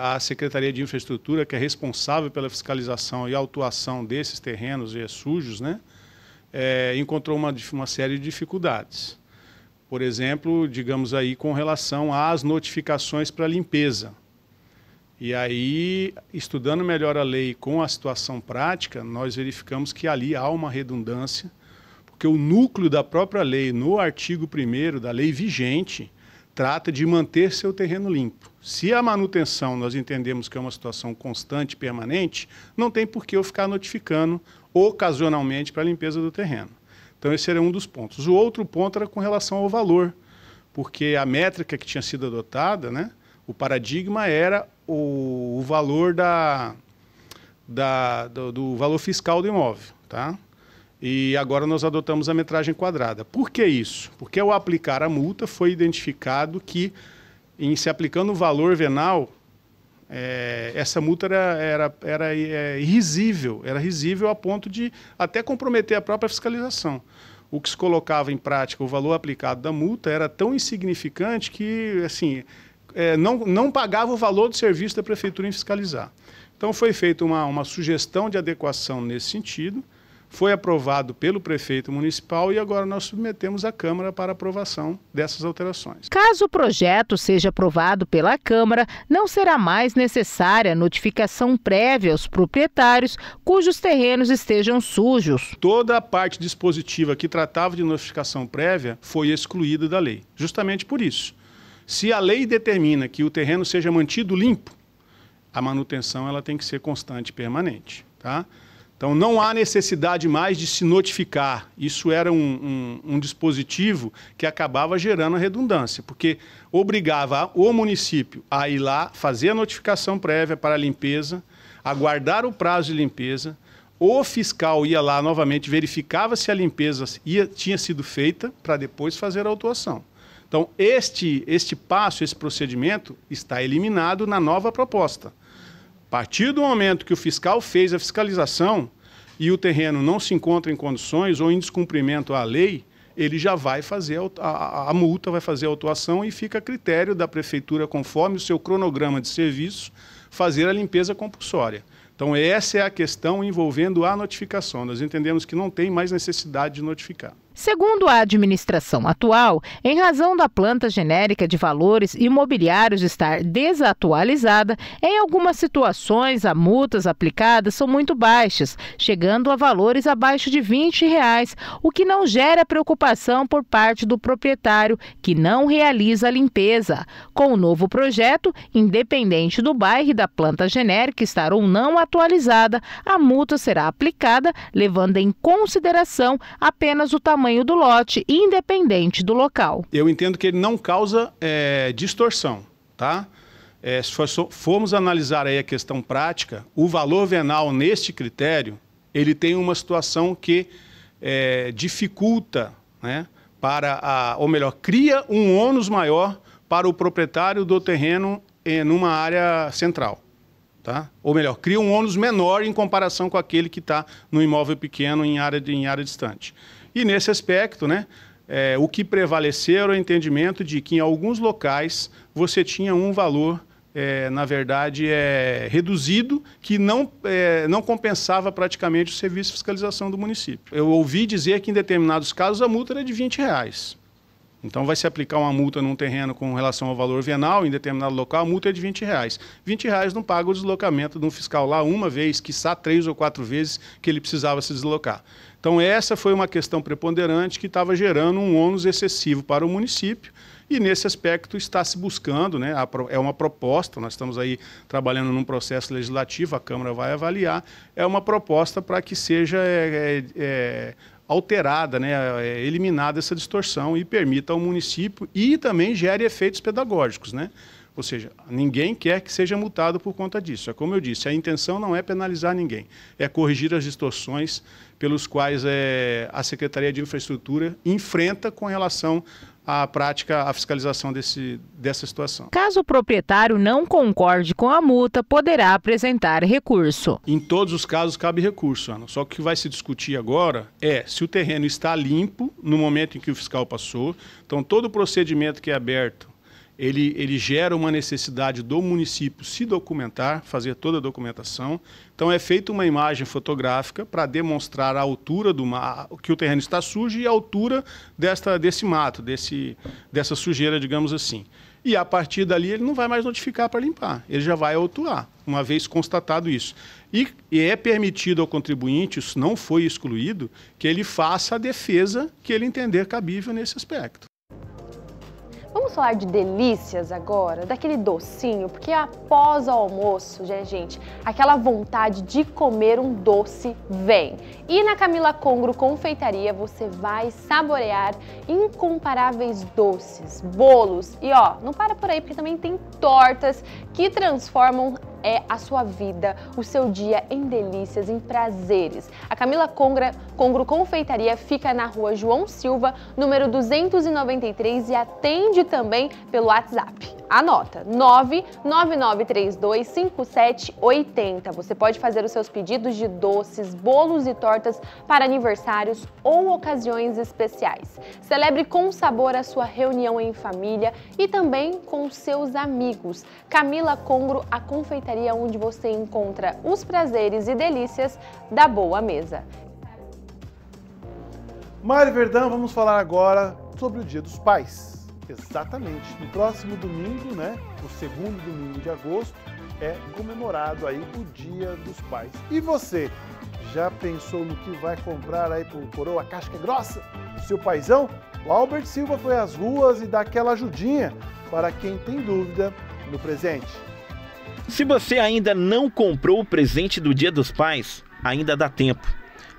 a Secretaria de Infraestrutura, que é responsável pela fiscalização e autuação desses terrenos sujos, né, encontrou uma série de dificuldades. Por exemplo, digamos aí, com relação às notificações para limpeza. E aí, estudando melhor a lei com a situação prática, nós verificamos que ali há uma redundância, porque o núcleo da própria lei, no artigo 1º da lei vigente, trata de manter seu terreno limpo. Se a manutenção nós entendemos que é uma situação constante, permanente, não tem por que eu ficar notificando ocasionalmente para a limpeza do terreno. Então esse era um dos pontos. O outro ponto era com relação ao valor, porque a métrica que tinha sido adotada, né, o paradigma era o valor do valor fiscal do imóvel, tá? E agora nós adotamos a metragem quadrada. Por que isso? Porque ao aplicar a multa foi identificado que, em se aplicando o valor venal, essa multa era irrisível a ponto de até comprometer a própria fiscalização. O que se colocava em prática, o valor aplicado da multa, era tão insignificante que assim, não pagava o valor do serviço da Prefeitura em fiscalizar. Então foi feita uma sugestão de adequação nesse sentido, foi aprovado pelo prefeito municipal e agora nós submetemos à Câmara para aprovação dessas alterações. Caso o projeto seja aprovado pela Câmara, não será mais necessária notificação prévia aos proprietários cujos terrenos estejam sujos. Toda a parte dispositiva que tratava de notificação prévia foi excluída da lei, justamente por isso. Se a lei determina que o terreno seja mantido limpo, a manutenção ela tem que ser constante e permanente, tá? Então, não há necessidade mais de se notificar. Isso era um dispositivo que acabava gerando a redundância, porque obrigava o município a ir lá, fazer a notificação prévia para a limpeza, aguardar o prazo de limpeza, O fiscal ia lá novamente, verificava se a limpeza tinha sido feita para depois fazer a autuação. Então, este passo, esse procedimento, está eliminado na nova proposta. A partir do momento que o fiscal fez a fiscalização e o terreno não se encontra em condições ou em descumprimento à lei, ele já vai fazer a multa, vai fazer a autuação e fica a critério da prefeitura, conforme o seu cronograma de serviço, fazer a limpeza compulsória. Então, essa é a questão envolvendo a notificação. Nós entendemos que não tem mais necessidade de notificar. Segundo a administração atual, em razão da planta genérica de valores imobiliários estar desatualizada, em algumas situações, as multas aplicadas são muito baixas, chegando a valores abaixo de R$ 20, o que não gera preocupação por parte do proprietário, que não realiza a limpeza. Com o novo projeto, independente do bairro e da planta genérica estar ou não atualizada, a multa será aplicada, levando em consideração apenas o tamanho do lote, independente do local. Eu entendo que ele não causa distorção, tá? Se formos analisar aí a questão prática, o valor venal neste critério, ele tem uma situação que dificulta, né, cria um ônus maior para o proprietário do terreno numa área central. Tá? Ou melhor, cria um ônus menor em comparação com aquele que está no imóvel pequeno em área distante. E nesse aspecto, né, o que prevaleceu era o entendimento de que em alguns locais você tinha um valor, na verdade, reduzido, que não compensava praticamente o serviço de fiscalização do município. Eu ouvi dizer que em determinados casos a multa era de R$ 20. Então, vai se aplicar uma multa num terreno com relação ao valor venal, em determinado local, a multa é de R$ 20. R$ 20 não paga o deslocamento de um fiscal lá uma vez, quiçá 3 ou 4 vezes que ele precisava se deslocar. Então, essa foi uma questão preponderante que estava gerando um ônus excessivo para o município e, nesse aspecto, está se buscando, né, é uma proposta, nós estamos aí trabalhando num processo legislativo, a Câmara vai avaliar, é uma proposta para que seja alterada, né, eliminada essa distorção e permita ao município e também gere efeitos pedagógicos, né? Ou seja, ninguém quer que seja multado por conta disso. É como eu disse, a intenção não é penalizar ninguém, é corrigir as distorções pelos quais a Secretaria de Infraestrutura enfrenta com relação à prática, à fiscalização dessa situação. Caso o proprietário não concorde com a multa, poderá apresentar recurso. Em todos os casos cabe recurso, Ana. Só que o que vai se discutir agora é se o terreno está limpo no momento em que o fiscal passou. Então, todo o procedimento que é aberto, ele gera uma necessidade do município se documentar, fazer toda a documentação. Então, é feita uma imagem fotográfica para demonstrar a altura que o terreno está sujo e a altura desse mato, dessa sujeira, digamos assim. E, a partir dali, ele não vai mais notificar para limpar, ele já vai autuar, uma vez constatado isso. E é permitido ao contribuinte, isso não foi excluído, que ele faça a defesa que ele entender cabível nesse aspecto. Vamos falar de delícias agora, daquele docinho, porque após o almoço, gente, aquela vontade de comer um doce vem. E na Camila Congro Confeitaria você vai saborear incomparáveis doces, bolos e ó, não para por aí porque também tem tortas que transformam a sua vida, o seu dia em delícias, em prazeres. A Camila Congro Confeitaria fica na Rua João Silva, número 293 e atende também pelo WhatsApp. Anota, 999325780. Você pode fazer os seus pedidos de doces, bolos e tortas para aniversários ou ocasiões especiais. Celebre com sabor a sua reunião em família e também com seus amigos. Camila Congro, a confeitaria onde você encontra os prazeres e delícias da boa mesa. Mari Verdão, vamos falar agora sobre o Dia dos Pais. Exatamente. No próximo domingo, né, o segundo domingo de agosto, é comemorado aí o Dia dos Pais. E você, já pensou no que vai comprar aí pro coroa, casca grossa, seu paizão? O Albert Silva foi às ruas e dá aquela ajudinha para quem tem dúvida no presente. Se você ainda não comprou o presente do Dia dos Pais, ainda dá tempo.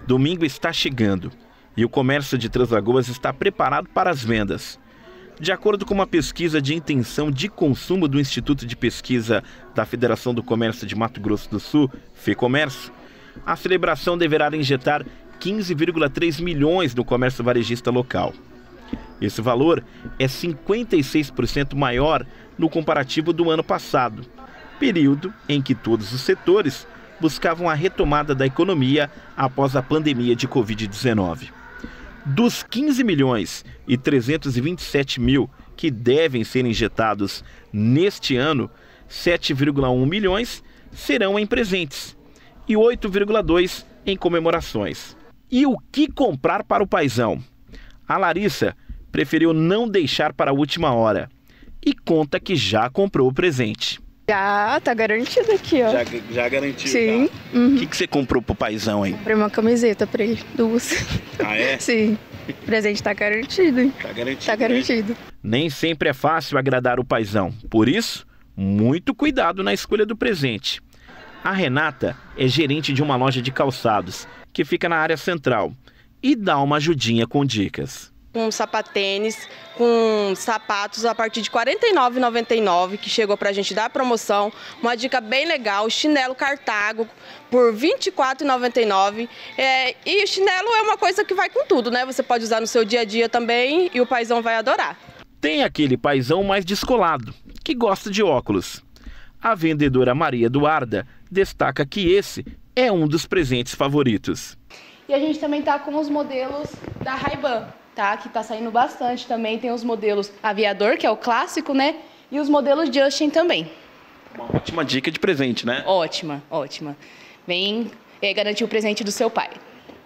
Domingo está chegando e o comércio de Três Lagoas está preparado para as vendas. De acordo com uma pesquisa de intenção de consumo do Instituto de Pesquisa da Federação do Comércio de Mato Grosso do Sul, FEComércio, A celebração deverá injetar 15,3 milhões no comércio varejista local. Esse valor é 56% maior no comparativo do ano passado, período em que todos os setores buscavam a retomada da economia após a pandemia de Covid-19. Dos 15 milhões e 327 mil que devem ser injetados neste ano, 7,1 milhões serão em presentes e 8,2 em comemorações. E o que comprar para o paizão? A Larissa preferiu não deixar para a última hora e conta que já comprou o presente. Já, tá garantido aqui, ó. Já garantido? Sim. Tá. Uhum. O que você comprou pro paizão, hein? Comprei uma camiseta pra ele, duas. Ah, é? Sim. O presente tá garantido, hein? Tá garantido. Tá garantido. Né? Nem sempre é fácil agradar o paizão. Por isso, muito cuidado na escolha do presente. A Renata é gerente de uma loja de calçados, que fica na área central, e dá uma ajudinha com dicas. Com sapatênis, com sapatos a partir de R$ 49,99, que chegou para a gente dar promoção. Uma dica bem legal, chinelo Cartago por R$ 24,99. E chinelo é uma coisa que vai com tudo, né? Você pode usar no seu dia a dia também e o paizão vai adorar. Tem aquele paizão mais descolado, que gosta de óculos. A vendedora Maria Eduarda destaca que esse é um dos presentes favoritos. E a gente também tá com os modelos da Ray-Ban. Tá, que tá saindo bastante também, tem os modelos Aviador, que é o clássico, né, e os modelos Justin também. Uma ótima dica de presente, né? Ótima, ótima. Vem garantir o presente do seu pai.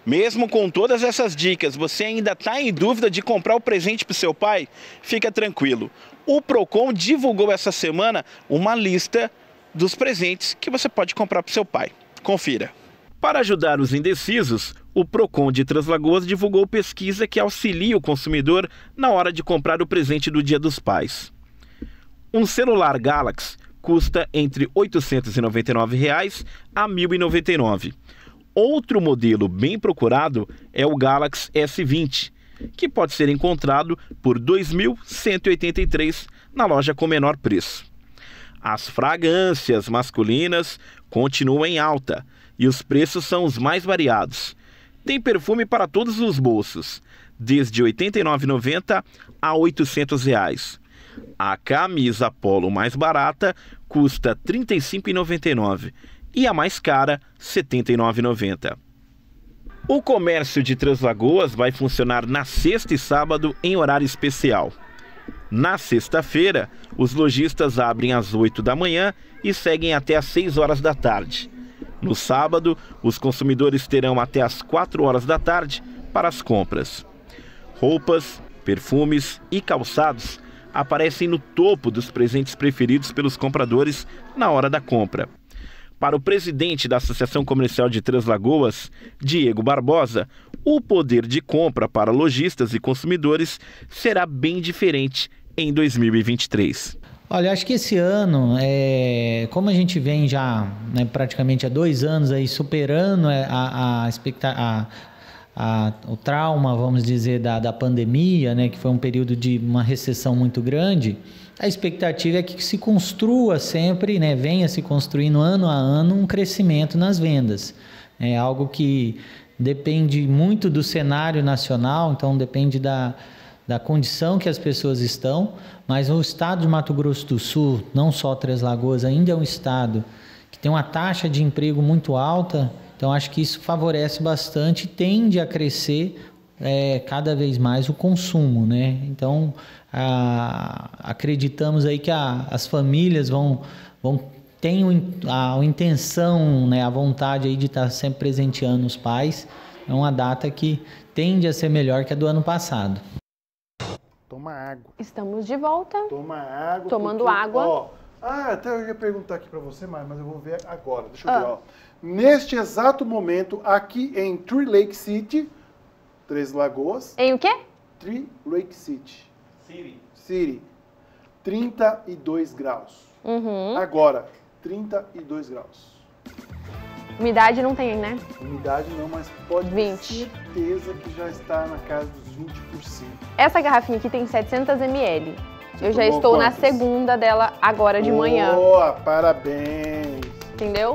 Mesmo com todas essas dicas, você ainda está em dúvida de comprar o presente para o seu pai? Fica tranquilo. O Procon divulgou essa semana uma lista dos presentes que você pode comprar para o seu pai. Confira. Para ajudar os indecisos, o Procon de Três Lagoas divulgou pesquisa que auxilia o consumidor na hora de comprar o presente do Dia dos Pais. Um celular Galaxy custa entre R$ 899 a R$ 1.099. Outro modelo bem procurado é o Galaxy S20, que pode ser encontrado por R$ 2.183 na loja com menor preço. As fragrâncias masculinas continuam em alta. E os preços são os mais variados. Tem perfume para todos os bolsos, desde R$ 89,90 a R$ 800. A camisa polo mais barata custa R$ 35,99 e a mais cara R$ 79,90. O comércio de Três Lagoas vai funcionar na sexta e sábado em horário especial. Na sexta-feira, os lojistas abrem às 8 da manhã e seguem até às 6 horas da tarde. No sábado, os consumidores terão até às 4 horas da tarde para as compras. Roupas, perfumes e calçados aparecem no topo dos presentes preferidos pelos compradores na hora da compra. Para o presidente da Associação Comercial de Três Lagoas, Diego Barbosa, o poder de compra para lojistas e consumidores será bem diferente em 2023. Olha, acho que esse ano, como a gente vem já, né, praticamente há 2 anos aí superando o trauma, vamos dizer, da pandemia, né, que foi um período de uma recessão muito grande, a expectativa é que se construa sempre, né, venha se construindo ano a ano um crescimento nas vendas. É algo que depende muito do cenário nacional, então depende da condição que as pessoas estão, mas o estado de Mato Grosso do Sul, não só Três Lagoas, ainda é um estado que tem uma taxa de emprego muito alta, então acho que isso favorece bastante e tende a crescer cada vez mais o consumo, né? Então acreditamos aí que as famílias têm a intenção, né, a vontade aí de estar sempre presenteando os pais. É uma data que tende a ser melhor que a do ano passado. Toma água. Estamos de volta. Toma água. Tomando água. Ó, até eu ia perguntar aqui pra você, mas eu vou ver agora. Deixa eu ver, ó. Neste exato momento, aqui em Three Lake City, Três Lagoas. Em o quê? Three Lake City. City. 32 graus. Uhum. Agora, 32 graus. Umidade não tem, né? Umidade não, mas pode ter certeza que já está na casa dos 20%. Essa garrafinha aqui tem 700 ml. Eu já estou na segunda dela agora de manhã. Boa, parabéns! Entendeu?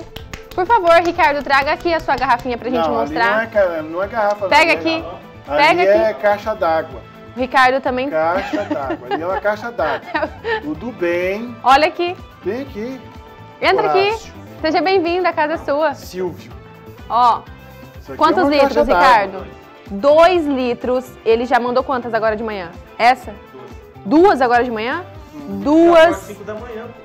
Por favor, Ricardo, traga aqui a sua garrafinha pra gente mostrar. Não é garrafa. Pega aqui. Pega aqui. É caixa d'água. Ricardo também. Caixa d'água. Ali é uma caixa d'água. Tudo bem. Olha aqui. Vem aqui. Entra aqui. Seja bem-vindo à casa sua. Silvio. Ó. Quantos litros, Ricardo? 2 litros. Ele já mandou quantas agora de manhã? Essa? 2 agora de manhã? 2. 5 da manhã, pô.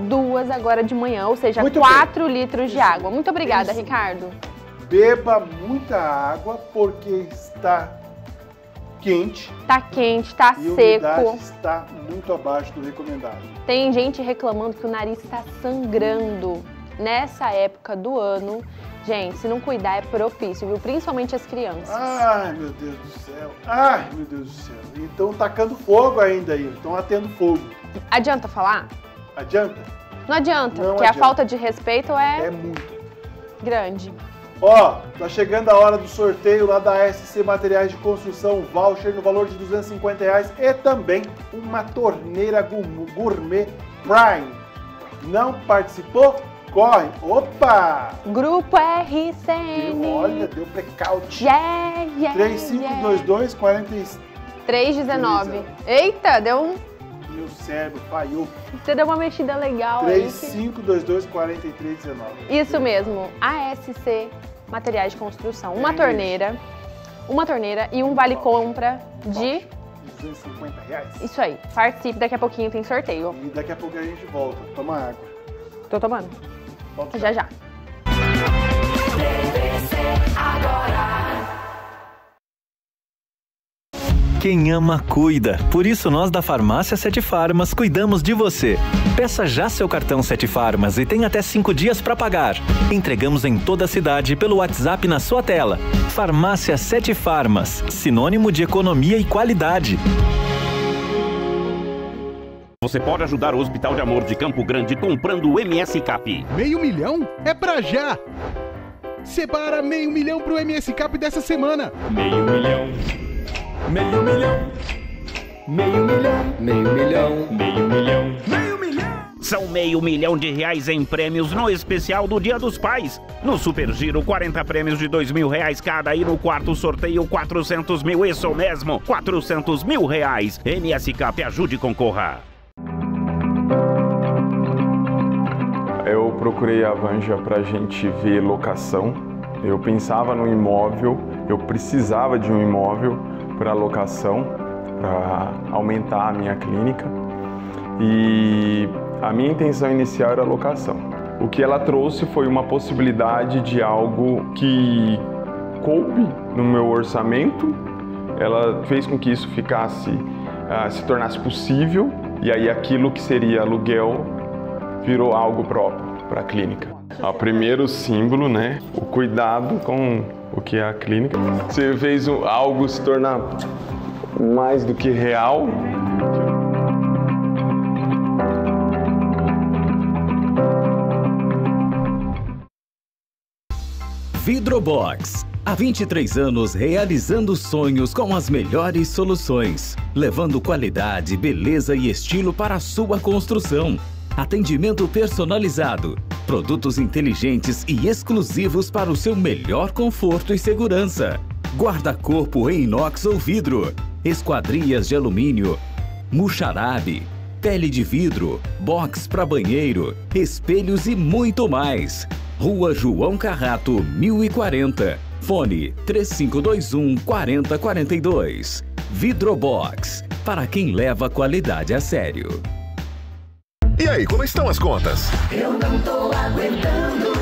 2 agora de manhã, ou seja, 4 litros de água. Muito obrigada, Ricardo. Beba muita água porque está quente. Está quente, está seco. E a umidade está muito abaixo do recomendado. Tem gente reclamando que o nariz está sangrando nessa época do ano. Gente, se não cuidar é propício, viu? Principalmente as crianças. Ai, meu Deus do céu. Ai, meu Deus do céu. E estão tacando fogo ainda aí. Estão atendo fogo. Adianta falar? Adianta? Não adianta, porque a falta de respeito é muito grande. Ó, tá chegando a hora do sorteio lá da SC Materiais de Construção, voucher no valor de R$250 e também uma torneira gourmet Prime. Não participou? Corre! Opa! Grupo RCN. Olha, deu blackout. 3522-4319. Eita, deu um... Meu cérebro falhou. Você deu uma mexida legal. 3522-4319. Isso mesmo. ASC Materiais de Construção. Uma torneira e um vale-compra de... R$250. Isso aí. Participe. Daqui a pouquinho tem sorteio. E daqui a pouco a gente volta. Toma água. Tô tomando. Volta já, já. Quem ama, cuida. Por isso, nós da Farmácia Sete Farmas cuidamos de você. Peça já seu cartão Sete Farmas e tem até 5 dias para pagar. Entregamos em toda a cidade pelo WhatsApp na sua tela. Farmácia Sete Farmas, sinônimo de economia e qualidade. Você pode ajudar o Hospital de Amor de Campo Grande comprando o MS Cap. Meio milhão? É pra já! Separa meio milhão pro MS Cap dessa semana. Meio milhão... Meio milhão, meio milhão, meio milhão, meio milhão, meio milhão. São R$500 mil em prêmios no especial do Dia dos Pais. No Super Giro, 40 prêmios de R$2.000 cada e no quarto sorteio, 400 mil, isso mesmo, R$400 mil. MS Cap, ajude e concorra. Eu procurei a Vanja pra gente ver locação. Eu pensava no imóvel, eu precisava de um imóvel para locação, para aumentar a minha clínica, e a minha intenção inicial era a locação. O que ela trouxe foi uma possibilidade de algo que coube no meu orçamento. Ela fez com que isso ficasse, se tornasse possível, e aí aquilo que seria aluguel virou algo próprio para a clínica. O primeiro símbolo, né, o cuidado com o que é a clínica. Você fez algo se tornar mais do que real. Vidrobox. Há 23 anos realizando sonhos com as melhores soluções, levando qualidade, beleza e estilo para a sua construção. Atendimento personalizado, produtos inteligentes e exclusivos para o seu melhor conforto e segurança. Guarda-corpo em inox ou vidro, esquadrias de alumínio, muxarabe, pele de vidro, box para banheiro, espelhos e muito mais. Rua João Carrato, 1040. Fone 3521-4042. Vidrobox, para quem leva qualidade a sério. E aí, como estão as contas? Eu não tô aguentando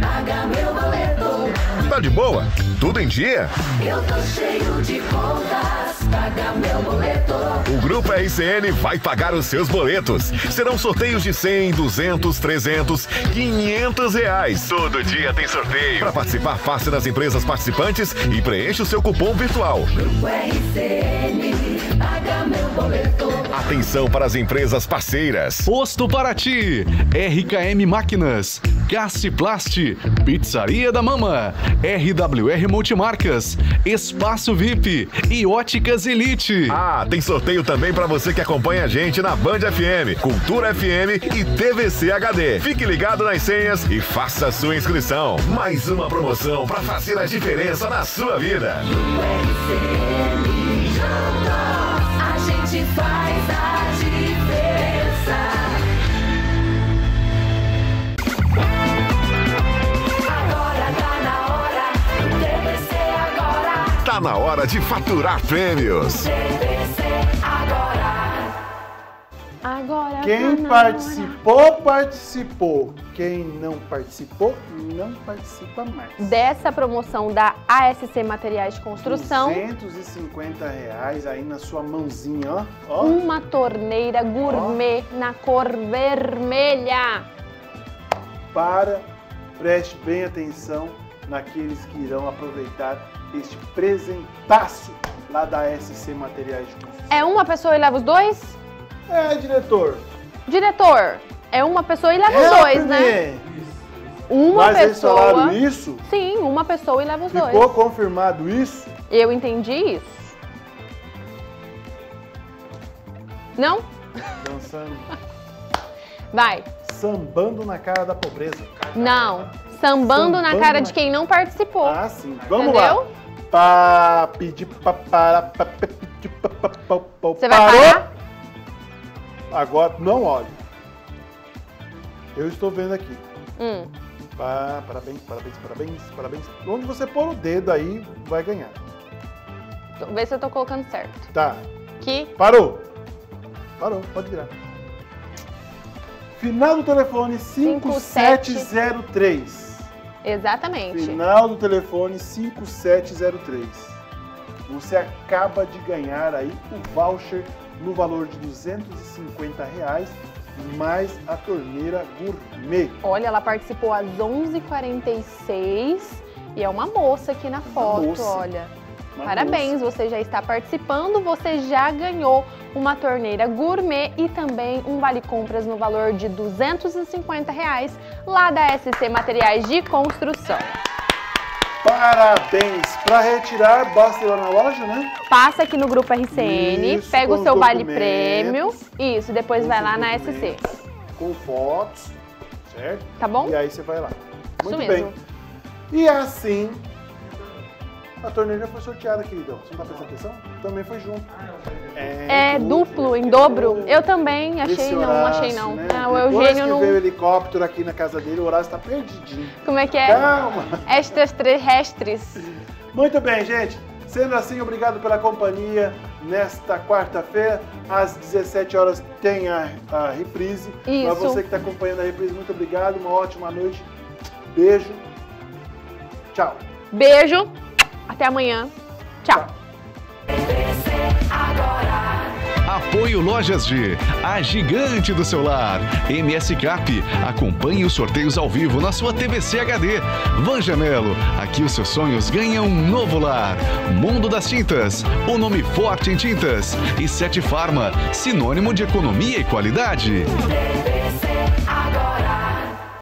pagar meu boleto. Tá de boa? Tudo em dia? Eu tô cheio de contas, paga meu boleto. O Grupo RCN vai pagar os seus boletos. Serão sorteios de 100, 200, 300, R$500. Todo dia tem sorteio. Para participar, faça nas empresas participantes e preencha o seu cupom virtual. Grupo RCN, paga meu boleto. Atenção para as empresas parceiras. Posto Paraty, RKM Máquinas, Gasplast, Pizzaria da Mama, RWR BR Multimarcas, Espaço VIP e Óticas Elite. Ah, tem sorteio também para você que acompanha a gente na Band FM, Cultura FM e TVC HD. Fique ligado nas senhas e faça a sua inscrição. Mais uma promoção para fazer a diferença na sua vida. A gente faz a diferença. Agora tá na hora do TVC agora. Tá na hora de faturar prêmios. TVC agora. Quem participou, participou. Quem não participou, não participa mais. Dessa promoção da ASC Materiais de Construção. R$250 aí na sua mãozinha, ó. Ó. Uma torneira gourmet, ó, na cor vermelha. Preste bem atenção naqueles que irão aproveitar este presentaço lá da ASC Materiais de Construção. É uma pessoa e leva os dois? É, diretor. Diretor, é uma pessoa e leva os dois, né? Uma pessoa. Eles falaram isso? Sim, uma pessoa e leva os dois. Ficou confirmado isso? Eu entendi isso. Não? Dançando. Vai. Sambando na cara da pobreza. Não, sambando na cara de quem não participou. Ah, sim. Vamos lá. Você vai parar? Agora, não olhe. Eu estou vendo aqui. Parabéns, parabéns, parabéns, parabéns. Onde você pôr o dedo aí, vai ganhar. Vê se eu tô colocando certo. Tá. Que? Parou. Parou, pode virar. Final do telefone 5703. Exatamente. Final do telefone 5703. Você acaba de ganhar aí o voucher no valor de R$250, mais a torneira gourmet. Olha, ela participou às 11h46 e é uma moça aqui na foto, olha. Parabéns, você já está participando, você já ganhou uma torneira gourmet e também um vale-compras no valor de R$250 lá da SC Materiais de Construção. Parabéns! Para retirar, basta ir lá na loja, né? Passa aqui no grupo RCN, isso, pega o seu vale prêmio, isso, depois vai lá na SC. Com fotos, certo? Tá bom? E aí você vai lá. Muito bem. E assim, a torneira foi sorteada, queridão. Você não tá prestando atenção? Também foi junto. É duplo, em dobro. Eu também achei, não achei. Né? Ah, o Eugênio não... veio o helicóptero aqui na casa dele, o Horácio tá perdidinho. Como é que é? Calma. Extraterrestres. Muito bem, gente. Sendo assim, obrigado pela companhia. Nesta quarta-feira, às 17 horas, tem a reprise. Isso. Para você que tá acompanhando a reprise, muito obrigado. Uma ótima noite. Beijo. Tchau. Beijo. Até amanhã. Tchau. Apoio Lojas G, a gigante do seu lar. MS Cap, acompanhe os sorteios ao vivo na sua TVC HD. Vanjanello, aqui os seus sonhos ganham um novo lar. Mundo das Tintas, o nome forte em tintas. E Sete Farma, sinônimo de economia e qualidade.